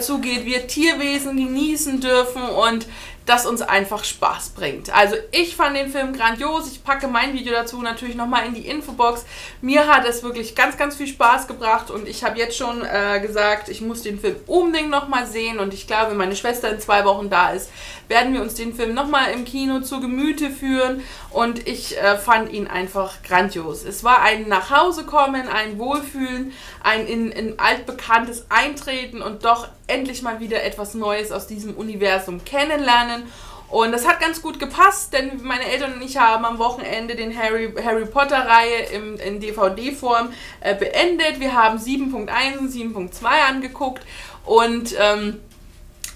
zugeht, wir Tierwesen genießen dürfen und das uns einfach Spaß bringt. Also ich fand den Film grandios, ich packe mein Video dazu natürlich nochmal in die Infobox. Mir hat es wirklich ganz, ganz viel Spaß gebracht und ich habe jetzt schon gesagt, ich muss den Film unbedingt nochmal sehen und ich glaube, wenn meine Schwester in 2 Wochen da ist, werden wir uns den Film nochmal im Kino zu Gemüte führen und ich fand ihn einfach grandios. Es war ein Nachhausekommen, ein Wohlfühlen, ein in altbekanntes Eintreten und doch endlich mal wieder etwas Neues aus diesem Universum kennenlernen. Und das hat ganz gut gepasst, denn meine Eltern und ich haben am Wochenende den Harry Potter-Reihe in DVD-Form beendet. Wir haben 7.1 und 7.2 angeguckt und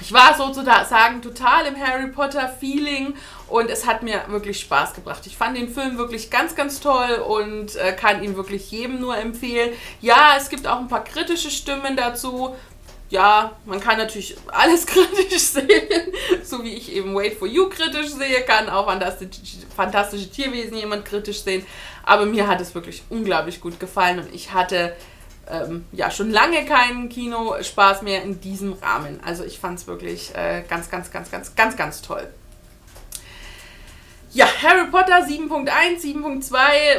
ich war sozusagen total im Harry Potter-Feeling und es hat mir wirklich Spaß gebracht. Ich fand den Film wirklich ganz, ganz toll und kann ihn wirklich jedem nur empfehlen. Ja, es gibt auch ein paar kritische Stimmen dazu. Ja, man kann natürlich alles kritisch sehen, so wie ich eben Wait for You kritisch sehe, kann auch Fantastische Tierwesen jemand kritisch sehen. Aber mir hat es wirklich unglaublich gut gefallen und ich hatte ja schon lange keinen Kinospaß mehr in diesem Rahmen. Also ich fand es wirklich ganz, ganz, ganz, ganz, ganz, ganz toll. Ja, Harry Potter 7.1, 7.2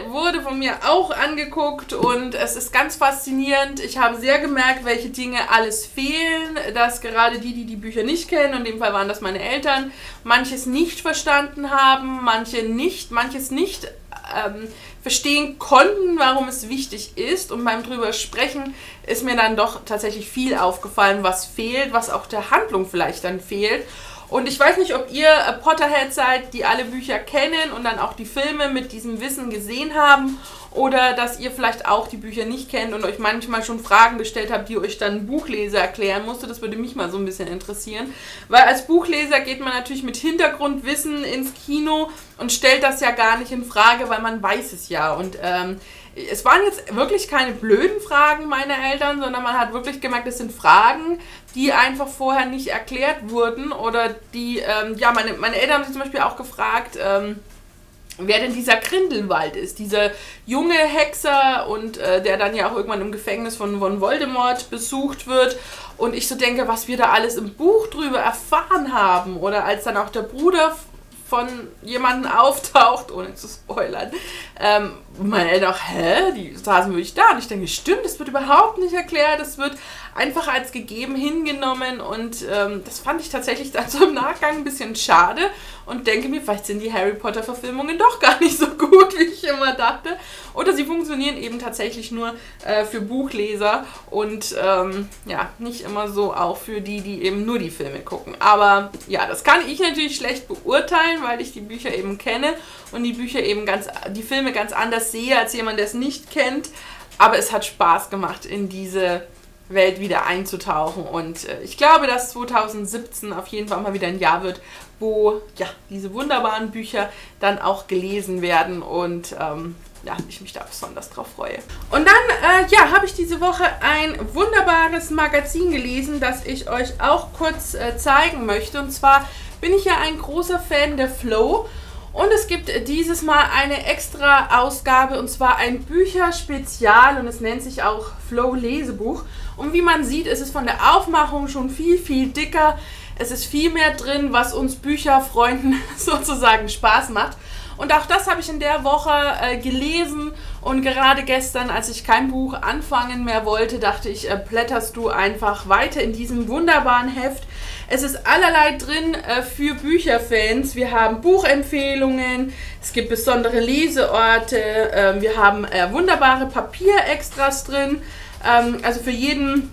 wurde von mir auch angeguckt und es ist ganz faszinierend. Ich habe sehr gemerkt, welche Dinge alles fehlen, dass gerade die Bücher nicht kennen, in dem Fall waren das meine Eltern, manches nicht verstanden haben, manches nicht verstehen konnten, warum es wichtig ist. Und beim drüber sprechen ist mir dann doch tatsächlich viel aufgefallen, was fehlt, was auch der Handlung vielleicht dann fehlt. Und ich weiß nicht, ob ihr Potterheads seid, die alle Bücher kennen und dann auch die Filme mit diesem Wissen gesehen haben oder dass ihr vielleicht auch die Bücher nicht kennt und euch manchmal schon Fragen gestellt habt, die euch dann ein Buchleser erklären musste. Das würde mich mal so ein bisschen interessieren, weil als Buchleser geht man natürlich mit Hintergrundwissen ins Kino und stellt das ja gar nicht in Frage, weil man weiß es ja. Und es waren jetzt wirklich keine blöden Fragen meiner Eltern, sondern man hat wirklich gemerkt, es sind Fragen, die einfach vorher nicht erklärt wurden oder die, ja, meine Eltern haben sich zum Beispiel auch gefragt, wer denn dieser Grindelwald ist, dieser junge Hexer und der dann ja auch irgendwann im Gefängnis von Voldemort besucht wird. Und ich so denke, was wir da alles im Buch drüber erfahren haben oder als dann auch der Bruder von jemandem auftaucht, ohne zu spoilern. Meine Eltern auch, hä? Die saßen wirklich da. Und ich denke, stimmt, das wird überhaupt nicht erklärt. Das wird einfach als gegeben hingenommen. Und das fand ich tatsächlich dann so im Nachgang ein bisschen schade. Und denke mir, vielleicht sind die Harry Potter Verfilmungen doch gar nicht so gut, wie ich immer dachte. Oder sie funktionieren eben tatsächlich nur für Buchleser. Und ja, nicht immer so auch für die, die eben nur die Filme gucken. Aber ja, das kann ich natürlich schlecht beurteilen, weil ich die Bücher eben kenne und die Bücher eben die Filme ganz anders sehe als jemand, der es nicht kennt. Aber es hat Spaß gemacht, in diese Welt wieder einzutauchen und ich glaube, dass 2017 auf jeden Fall mal wieder ein Jahr wird, wo ja diese wunderbaren Bücher dann auch gelesen werden und ja, ich mich da besonders drauf freue. Und dann, ja, habe ich diese Woche ein wunderbares Magazin gelesen, das ich euch auch kurz zeigen möchte. Und zwar bin ich ja ein großer Fan der Flow. Und es gibt dieses Mal eine extra Ausgabe und zwar ein Bücherspezial und es nennt sich auch Flow Lesebuch. Und wie man sieht, ist es von der Aufmachung schon viel, viel dicker. Es ist viel mehr drin, was uns Bücherfreunden sozusagen Spaß macht. Und auch das habe ich in der Woche gelesen. Und gerade gestern, als ich kein Buch anfangen mehr wollte, dachte ich, blätterst du einfach weiter in diesem wunderbaren Heft. Es ist allerlei drin für Bücherfans. Wir haben Buchempfehlungen, es gibt besondere Leseorte, wir haben wunderbare Papierextras drin. Also für jeden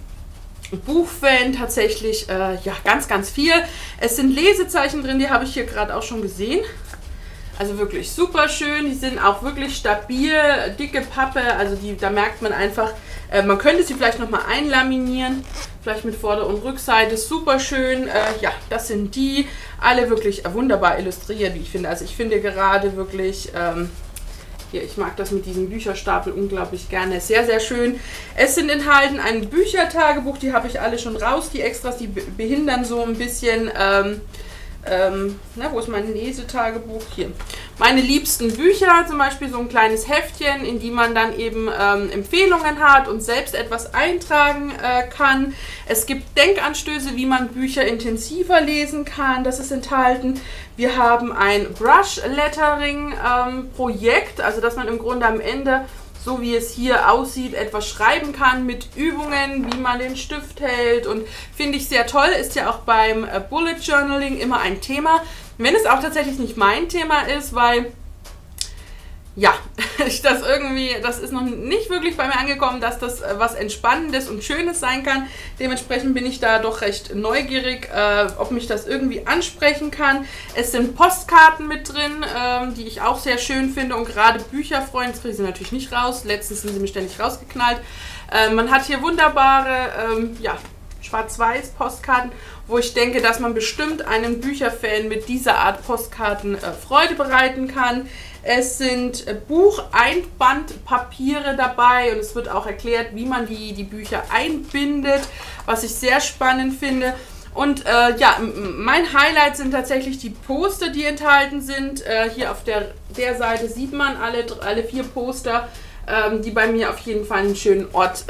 Buchfan tatsächlich ja, ganz, ganz viel. Es sind Lesezeichen drin, die habe ich hier gerade auch schon gesehen. Also wirklich super schön, die sind auch wirklich stabil, dicke Pappe, also die, da merkt man einfach, man könnte sie vielleicht nochmal einlaminieren, vielleicht mit Vorder- und Rückseite, super schön. Ja, das sind die, alle wirklich wunderbar illustriert, wie ich finde. Also ich finde gerade wirklich, hier, ich mag das mit diesem Bücherstapel unglaublich gerne, sehr, sehr schön. Es sind enthalten ein Büchertagebuch, die habe ich alle schon raus, die Extras, die behindern so ein bisschen... na, wo ist mein Lesetagebuch? Hier. Meine liebsten Bücher, zum Beispiel so ein kleines Heftchen, in die man dann eben Empfehlungen hat und selbst etwas eintragen kann. Es gibt Denkanstöße, wie man Bücher intensiver lesen kann, das ist enthalten. Wir haben ein Brush-Lettering-Projekt, also dass man im Grunde am Ende, so wie es hier aussieht, etwas schreiben kann mit Übungen, wie man den Stift hält, und finde ich sehr toll, ist ja auch beim Bullet Journaling immer ein Thema, wenn es auch tatsächlich nicht mein Thema ist, weil ja, ich das irgendwie, das ist noch nicht wirklich bei mir angekommen, dass das was Entspannendes und Schönes sein kann. Dementsprechend bin ich da doch recht neugierig, ob mich das irgendwie ansprechen kann. Es sind Postkarten mit drin, die ich auch sehr schön finde, und gerade Bücherfreunde, das kriege ich sie natürlich nicht raus. Letztens sind sie mir ständig rausgeknallt. Man hat hier wunderbare, ja, schwarz-weiß Postkarten, wo ich denke, dass man bestimmt einem Bücherfan mit dieser Art Postkarten Freude bereiten kann. Es sind Bucheinbandpapiere dabei, und es wird auch erklärt, wie man die Bücher einbindet, was ich sehr spannend finde. Und ja, mein Highlight sind tatsächlich die Poster, die enthalten sind. Hier auf der Seite sieht man alle vier Poster, die bei mir auf jeden Fall einen schönen Ort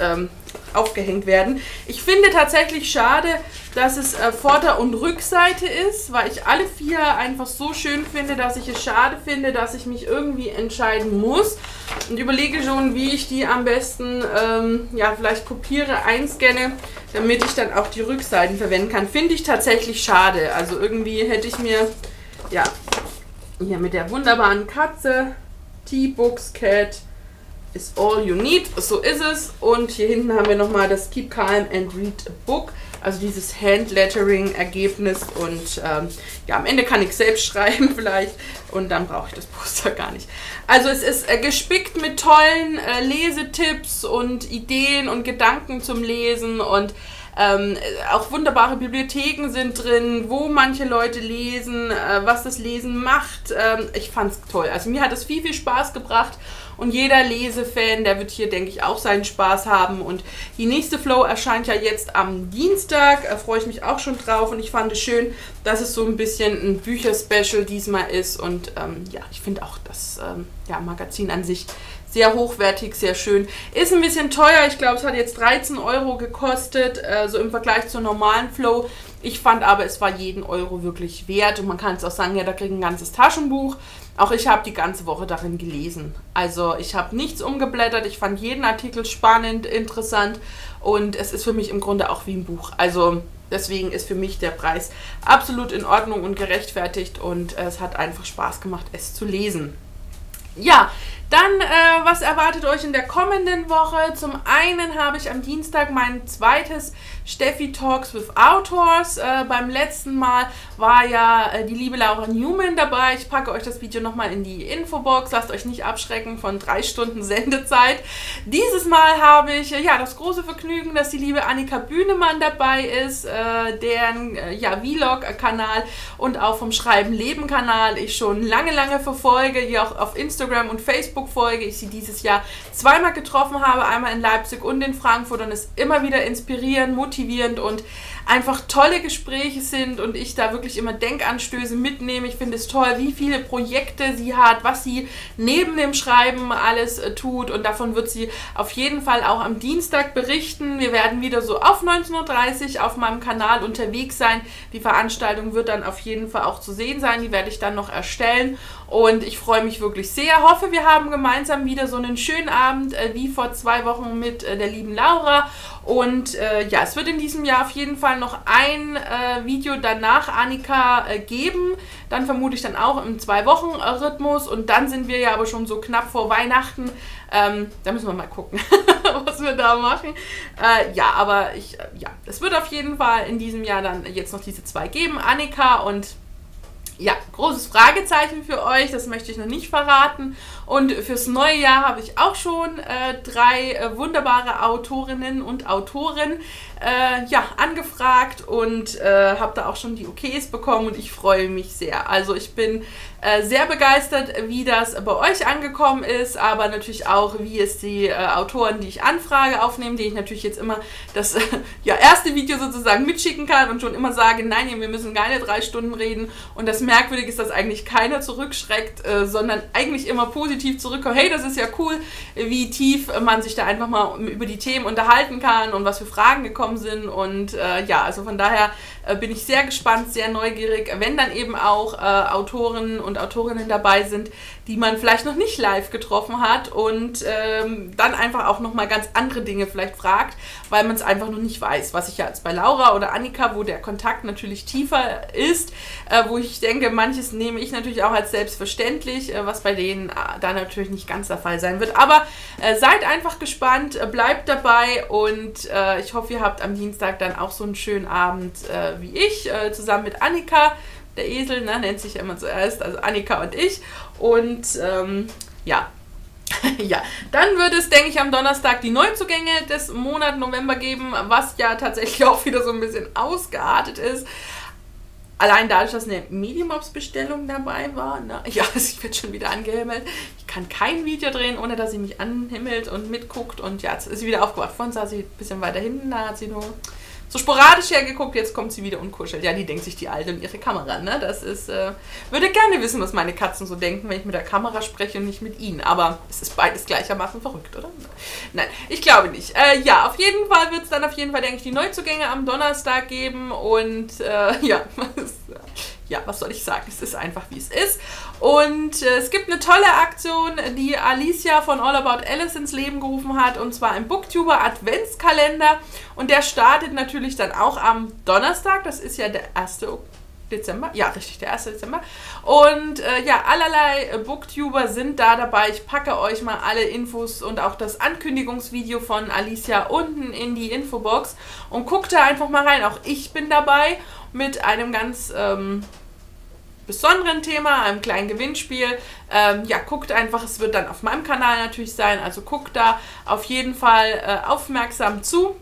aufgehängt werden. Ich finde tatsächlich schade, dass es Vorder- und Rückseite ist, weil ich alle vier einfach so schön finde, dass ich es schade finde, dass ich mich irgendwie entscheiden muss, und überlege schon, wie ich die am besten ja, vielleicht kopiere, einscanne, damit ich dann auch die Rückseiten verwenden kann. Finde ich tatsächlich schade. Also irgendwie hätte ich mir, ja, hier mit der wunderbaren Katze, T-Books Cat, is all you need, so ist es. Und hier hinten haben wir nochmal das Keep Calm and Read a Book, also dieses Hand-Lettering-Ergebnis, und ja, am Ende kann ich selbst schreiben vielleicht, und dann brauche ich das Poster gar nicht. Also es ist gespickt mit tollen Lesetipps und Ideen und Gedanken zum Lesen, und auch wunderbare Bibliotheken sind drin, wo manche Leute lesen, was das Lesen macht. Ich fand es toll. Also mir hat es viel, viel Spaß gebracht, und jeder Lesefan, der wird hier, denke ich, auch seinen Spaß haben. Und die nächste Flow erscheint ja jetzt am Dienstag. Da freue ich mich auch schon drauf, und ich fand es schön, dass es so ein bisschen ein Bücherspecial diesmal ist. Und ja, ich finde auch das ja, Magazin an sich sehr hochwertig, sehr schön. Ist ein bisschen teuer, ich glaube, es hat jetzt 13 € gekostet, so im Vergleich zur normalen Flow. Ich fand aber, es war jeden Euro wirklich wert, und man kann es auch sagen, ja, da kriege ich ein ganzes Taschenbuch. Auch ich habe die ganze Woche darin gelesen. Also ich habe nichts umgeblättert, ich fand jeden Artikel spannend, interessant, und es ist für mich im Grunde auch wie ein Buch. Also deswegen ist für mich der Preis absolut in Ordnung und gerechtfertigt, und es hat einfach Spaß gemacht, es zu lesen. Ja, dann, was erwartet euch in der kommenden Woche? Zum einen habe ich am Dienstag mein zweites Steffi Talks with Authors. Beim letzten Mal war ja die liebe Laura Newman dabei. Ich packe euch das Video nochmal in die Infobox. Lasst euch nicht abschrecken von 3 Stunden Sendezeit. Dieses Mal habe ich ja das große Vergnügen, dass die liebe Annika Bühnemann dabei ist, deren ja, Vlog-Kanal und auch vom Schreiben-Leben-Kanal ich schon lange, lange verfolge, hier auch auf Instagram und Facebook. Facebook-Folge ich sie dieses Jahr zweimal getroffen habe, einmal in Leipzig und in Frankfurt, und es immer wieder inspirierend, motivierend und einfach tolle Gespräche sind und ich da wirklich immer Denkanstöße mitnehme. Ich finde es toll, wie viele Projekte sie hat, was sie neben dem Schreiben alles tut, und davon wird sie auf jeden Fall auch am Dienstag berichten. Wir werden wieder so auf 19.30 Uhr auf meinem Kanal unterwegs sein. Die Veranstaltung wird dann auf jeden Fall auch zu sehen sein. Die werde ich dann noch erstellen und ich freue mich wirklich sehr. Hoffe, wir haben gemeinsam wieder so einen schönen Abend wie vor 2 Wochen mit der lieben Laura. Und ja, es wird in diesem Jahr auf jeden Fall noch ein Video danach Annika geben. Dann vermute ich dann auch im 2-Wochen-Rhythmus. Und dann sind wir ja aber schon so knapp vor Weihnachten. Da müssen wir mal gucken, was wir da machen. Ja, aber ich, ja, es wird auf jeden Fall in diesem Jahr dann jetzt noch diese 2 geben. Annika und... ja, großes Fragezeichen für euch, das möchte ich noch nicht verraten. Und fürs neue Jahr habe ich auch schon 3 wunderbare Autorinnen und Autoren ja, angefragt und habe da auch schon die OKs bekommen und ich freue mich sehr. Also ich bin sehr begeistert, wie das bei euch angekommen ist, aber natürlich auch, wie es die Autoren, die ich anfrage, aufnehmen, die ich natürlich jetzt immer das ja, erste Video sozusagen mitschicken kann und schon immer sage, nein, wir müssen keine 3 Stunden reden, und das merkwürdig ist, dass eigentlich keiner zurückschreckt, sondern eigentlich immer positiv zurückkommt. Hey, das ist ja cool, wie tief man sich da einfach mal über die Themen unterhalten kann und was für Fragen gekommen sind. Und ja, also von daher bin ich sehr gespannt, sehr neugierig, wenn dann eben auch Autoren und Autorinnen dabei sind, die man vielleicht noch nicht live getroffen hat und dann einfach auch nochmal ganz andere Dinge vielleicht fragt, weil man es einfach noch nicht weiß, was ich ja jetzt bei Laura oder Annika, wo der Kontakt natürlich tiefer ist, wo ich denke, manches nehme ich natürlich auch als selbstverständlich, was bei denen da natürlich nicht ganz der Fall sein wird. Aber seid einfach gespannt, bleibt dabei und ich hoffe, ihr habt am Dienstag dann auch so einen schönen Abend wie ich, zusammen mit Annika. Der Esel, ne, nennt sich ja immer zuerst, also Annika und ich. Und ja, ja, dann wird es, denke ich, am Donnerstag die Neuzugänge des Monats November geben, was ja tatsächlich auch wieder so ein bisschen ausgeartet ist. Allein dadurch, dass eine Medium-Ops-Bestellung dabei war, ne? Ja, also ich werde schon wieder angehimmelt. Ich kann kein Video drehen, ohne dass sie mich anhimmelt und mitguckt. Und ja, jetzt ist sie wieder aufgewacht. Vorhin saß sie ein bisschen weiter hinten, da hat sie nur... so sporadisch hergeguckt, jetzt kommt sie wieder und kuschelt. Ja, die denkt sich die Alte und ihre Kamera, ne? Das ist, würde gerne wissen, was meine Katzen so denken, wenn ich mit der Kamera spreche und nicht mit ihnen. Aber es ist beides gleichermaßen verrückt, oder? Nein, ich glaube nicht. Ja, auf jeden Fall wird es dann denke ich, die Neuzugänge am Donnerstag geben. Und ja, ja, was soll ich sagen? Es ist einfach, wie es ist. Und es gibt eine tolle Aktion, die Alicia von All About Alice ins Leben gerufen hat. Und zwar im Booktuber Adventskalender. Und der startet natürlich dann auch am Donnerstag. Das ist ja der 1. Dezember. Ja, richtig, der 1. Dezember. Und ja, allerlei Booktuber sind da dabei. Ich packe euch mal alle Infos und auch das Ankündigungsvideo von Alicia unten in die Infobox. Und guckt da einfach mal rein. Auch ich bin dabei mit einem ganz besonderen Thema, einem kleinen Gewinnspiel. Ja, guckt einfach, es wird dann auf meinem Kanal natürlich sein. Also guckt da auf jeden Fall aufmerksam zu,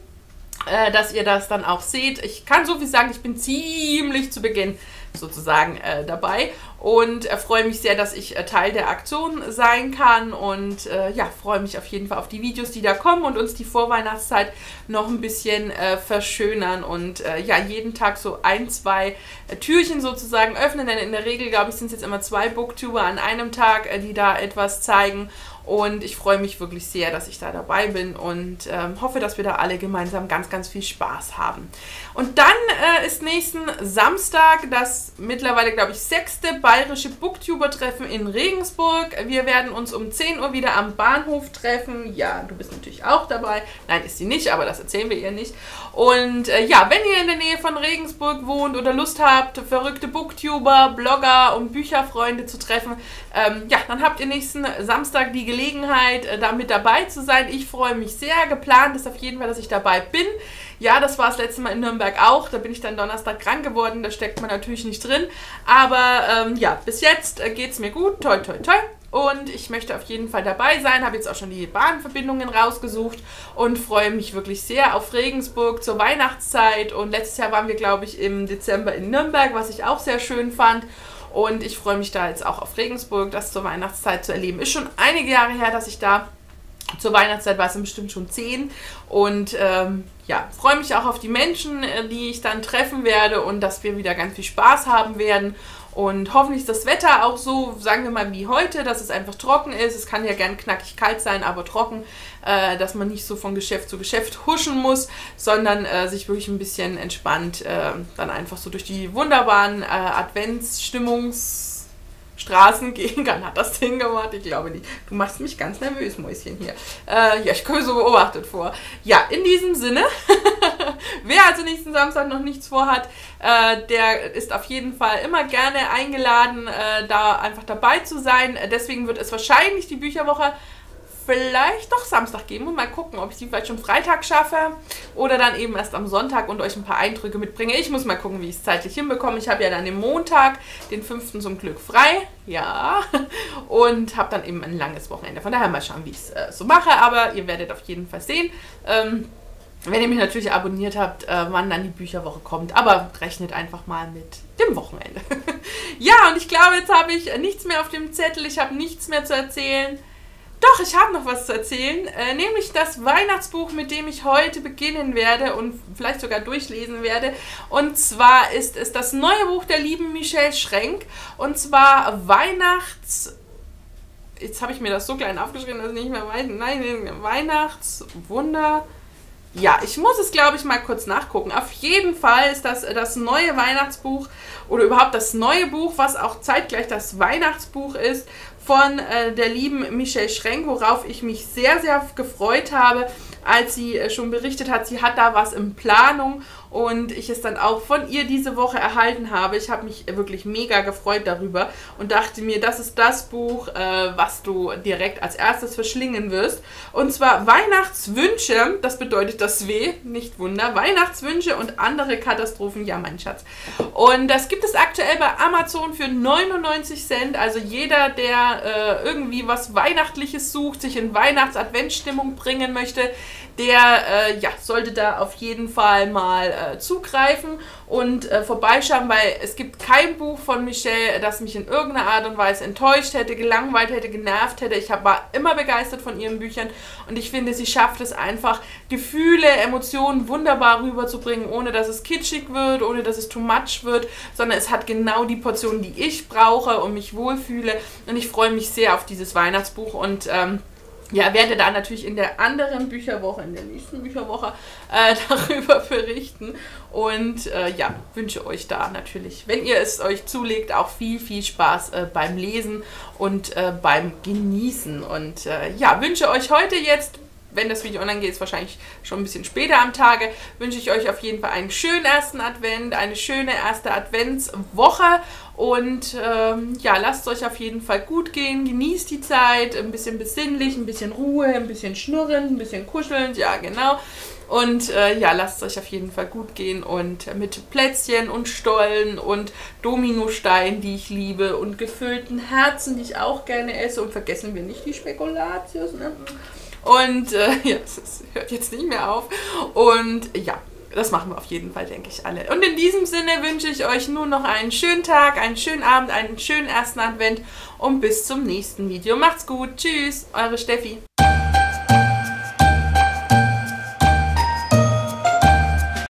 dass ihr das dann auch seht. Ich kann so viel sagen, ich bin ziemlich zu Beginn sozusagen dabei und freue mich sehr, dass ich Teil der Aktion sein kann und ja, freue mich auf jeden Fall auf die Videos, die da kommen und uns die Vorweihnachtszeit noch ein bisschen verschönern und ja, jeden Tag so 1, 2 Türchen sozusagen öffnen, denn in der Regel, glaube ich, sind es jetzt immer 2 Booktuber an einem Tag, die da etwas zeigen. Und ich freue mich wirklich sehr, dass ich da dabei bin und hoffe, dass wir da alle gemeinsam ganz, ganz viel Spaß haben. Und dann ist nächsten Samstag das mittlerweile, glaube ich, 6. bayerische Booktuber-Treffen in Regensburg. Wir werden uns um 10 Uhr wieder am Bahnhof treffen. Ja, du bist natürlich auch dabei. Nein, ist sie nicht, aber das erzählen wir ihr nicht. Und ja, wenn ihr in der Nähe von Regensburg wohnt oder Lust habt, verrückte Booktuber, Blogger und Bücherfreunde zu treffen, ja, dann habt ihr nächsten Samstag die Gelegenheit, da mit dabei zu sein. Ich freue mich sehr. Geplant ist auf jeden Fall, dass ich dabei bin. Ja, das war das letzte Mal in Nürnberg auch. Da bin ich dann Donnerstag krank geworden. Da steckt man natürlich nicht drin. Aber ja, bis jetzt geht es mir gut. Toi, toi, toi. Und ich möchte auf jeden Fall dabei sein, habe jetzt auch schon die Bahnverbindungen rausgesucht und freue mich wirklich sehr auf Regensburg zur Weihnachtszeit. Und letztes Jahr waren wir, glaube ich, im Dezember in Nürnberg, was ich auch sehr schön fand. Und ich freue mich da jetzt auch auf Regensburg, das zur Weihnachtszeit zu erleben. Ist schon einige Jahre her, dass ich da zur Weihnachtszeit war, es bestimmt schon 10. Und ja, freue mich auch auf die Menschen, die ich dann treffen werde und dass wir wieder ganz viel Spaß haben werden. Und hoffentlich ist das Wetter auch so, sagen wir mal wie heute, dass es einfach trocken ist. Es kann ja gern knackig kalt sein, aber trocken, dass man nicht so von Geschäft zu Geschäft huschen muss, sondern sich wirklich ein bisschen entspannt dann einfach so durch die wunderbaren Adventsstimmungsstraßen gehen kann. Hat das Ding gemacht? Ich glaube nicht. Du machst mich ganz nervös, Mäuschen, hier. Ja, ich komme so beobachtet vor. Ja, in diesem Sinne... Wer also nächsten Samstag noch nichts vorhat, der ist auf jeden Fall immer gerne eingeladen, da einfach dabei zu sein. Deswegen wird es wahrscheinlich die Bücherwoche vielleicht doch Samstag geben und mal gucken, ob ich die vielleicht schon Freitag schaffe oder dann eben erst am Sonntag und euch ein paar Eindrücke mitbringe. Ich muss mal gucken, wie ich es zeitlich hinbekomme. Ich habe ja dann den Montag, den 5. zum Glück frei, ja, und habe dann eben ein langes Wochenende. Von daher mal schauen, wie ich es so mache, aber ihr werdet auf jeden Fall sehen. Wenn ihr mich natürlich abonniert habt, wann dann die Bücherwoche kommt. Aber rechnet einfach mal mit dem Wochenende. Ja, und ich glaube, jetzt habe ich nichts mehr auf dem Zettel. Ich habe nichts mehr zu erzählen. Doch, ich habe noch was zu erzählen. Nämlich das Weihnachtsbuch, mit dem ich heute beginnen werde und vielleicht sogar durchlesen werde. Und zwar ist es das neue Buch der lieben Michelle Schrenk. Und zwar Weihnachts... Jetzt habe ich mir das so klein aufgeschrieben, dass ich nicht mehr weiß. Nein, Weihnachtswunder... Ja, ich muss es, glaube ich, mal kurz nachgucken. Auf jeden Fall ist das das neue Weihnachtsbuch oder überhaupt das neue Buch, was auch zeitgleich das Weihnachtsbuch ist von der lieben Michelle Schrenk, worauf ich mich sehr, sehr gefreut habe, als sie schon berichtet hat, sie hat da was in Planung und ich es dann auch von ihr diese Woche erhalten habe. Ich habe mich wirklich mega gefreut darüber und dachte mir, das ist das Buch, was du direkt als erstes verschlingen wirst. Und zwar Weihnachtswünsche, das bedeutet das W, nicht Wunder, Weihnachtswünsche und andere Katastrophen, ja mein Schatz. Und das gibt es aktuell bei Amazon für 99 Cent, also jeder, der irgendwie was Weihnachtliches sucht, sich in Weihnachts-Adventsstimmung bringen möchte, der ja, sollte da auf jeden Fall mal zugreifen und vorbeischauen, weil es gibt kein Buch von Michelle, das mich in irgendeiner Art und Weise enttäuscht hätte, gelangweilt hätte, genervt hätte. Ich war immer begeistert von ihren Büchern und ich finde, sie schafft es einfach, Gefühle, Emotionen wunderbar rüberzubringen, ohne dass es kitschig wird, ohne dass es too much wird, sondern es hat genau die Portion, die ich brauche und mich wohlfühle. Und ich freue mich sehr auf dieses Weihnachtsbuch und ja, werde da natürlich in der anderen Bücherwoche, in der nächsten Bücherwoche darüber berichten und ja, wünsche euch da natürlich, wenn ihr es euch zulegt, auch viel, viel Spaß beim Lesen und beim Genießen und ja, wünsche euch heute jetzt, wenn das Video online geht, ist wahrscheinlich schon ein bisschen später am Tage, wünsche ich euch auf jeden Fall einen schönen ersten Advent, eine schöne erste Adventswoche. Und ja, lasst es euch auf jeden Fall gut gehen, genießt die Zeit, ein bisschen besinnlich, ein bisschen Ruhe, ein bisschen schnurren, ein bisschen kuscheln, ja genau. Und ja, lasst es euch auf jeden Fall gut gehen und mit Plätzchen und Stollen und Dominosteinen, die ich liebe und gefüllten Herzen, die ich auch gerne esse und vergessen wir nicht die Spekulatius, ne? Und ja, das hört jetzt nicht mehr auf und ja. Das machen wir auf jeden Fall, denke ich, alle. Und in diesem Sinne wünsche ich euch nun noch einen schönen Tag, einen schönen Abend, einen schönen ersten Advent und bis zum nächsten Video. Macht's gut. Tschüss, eure Steffi.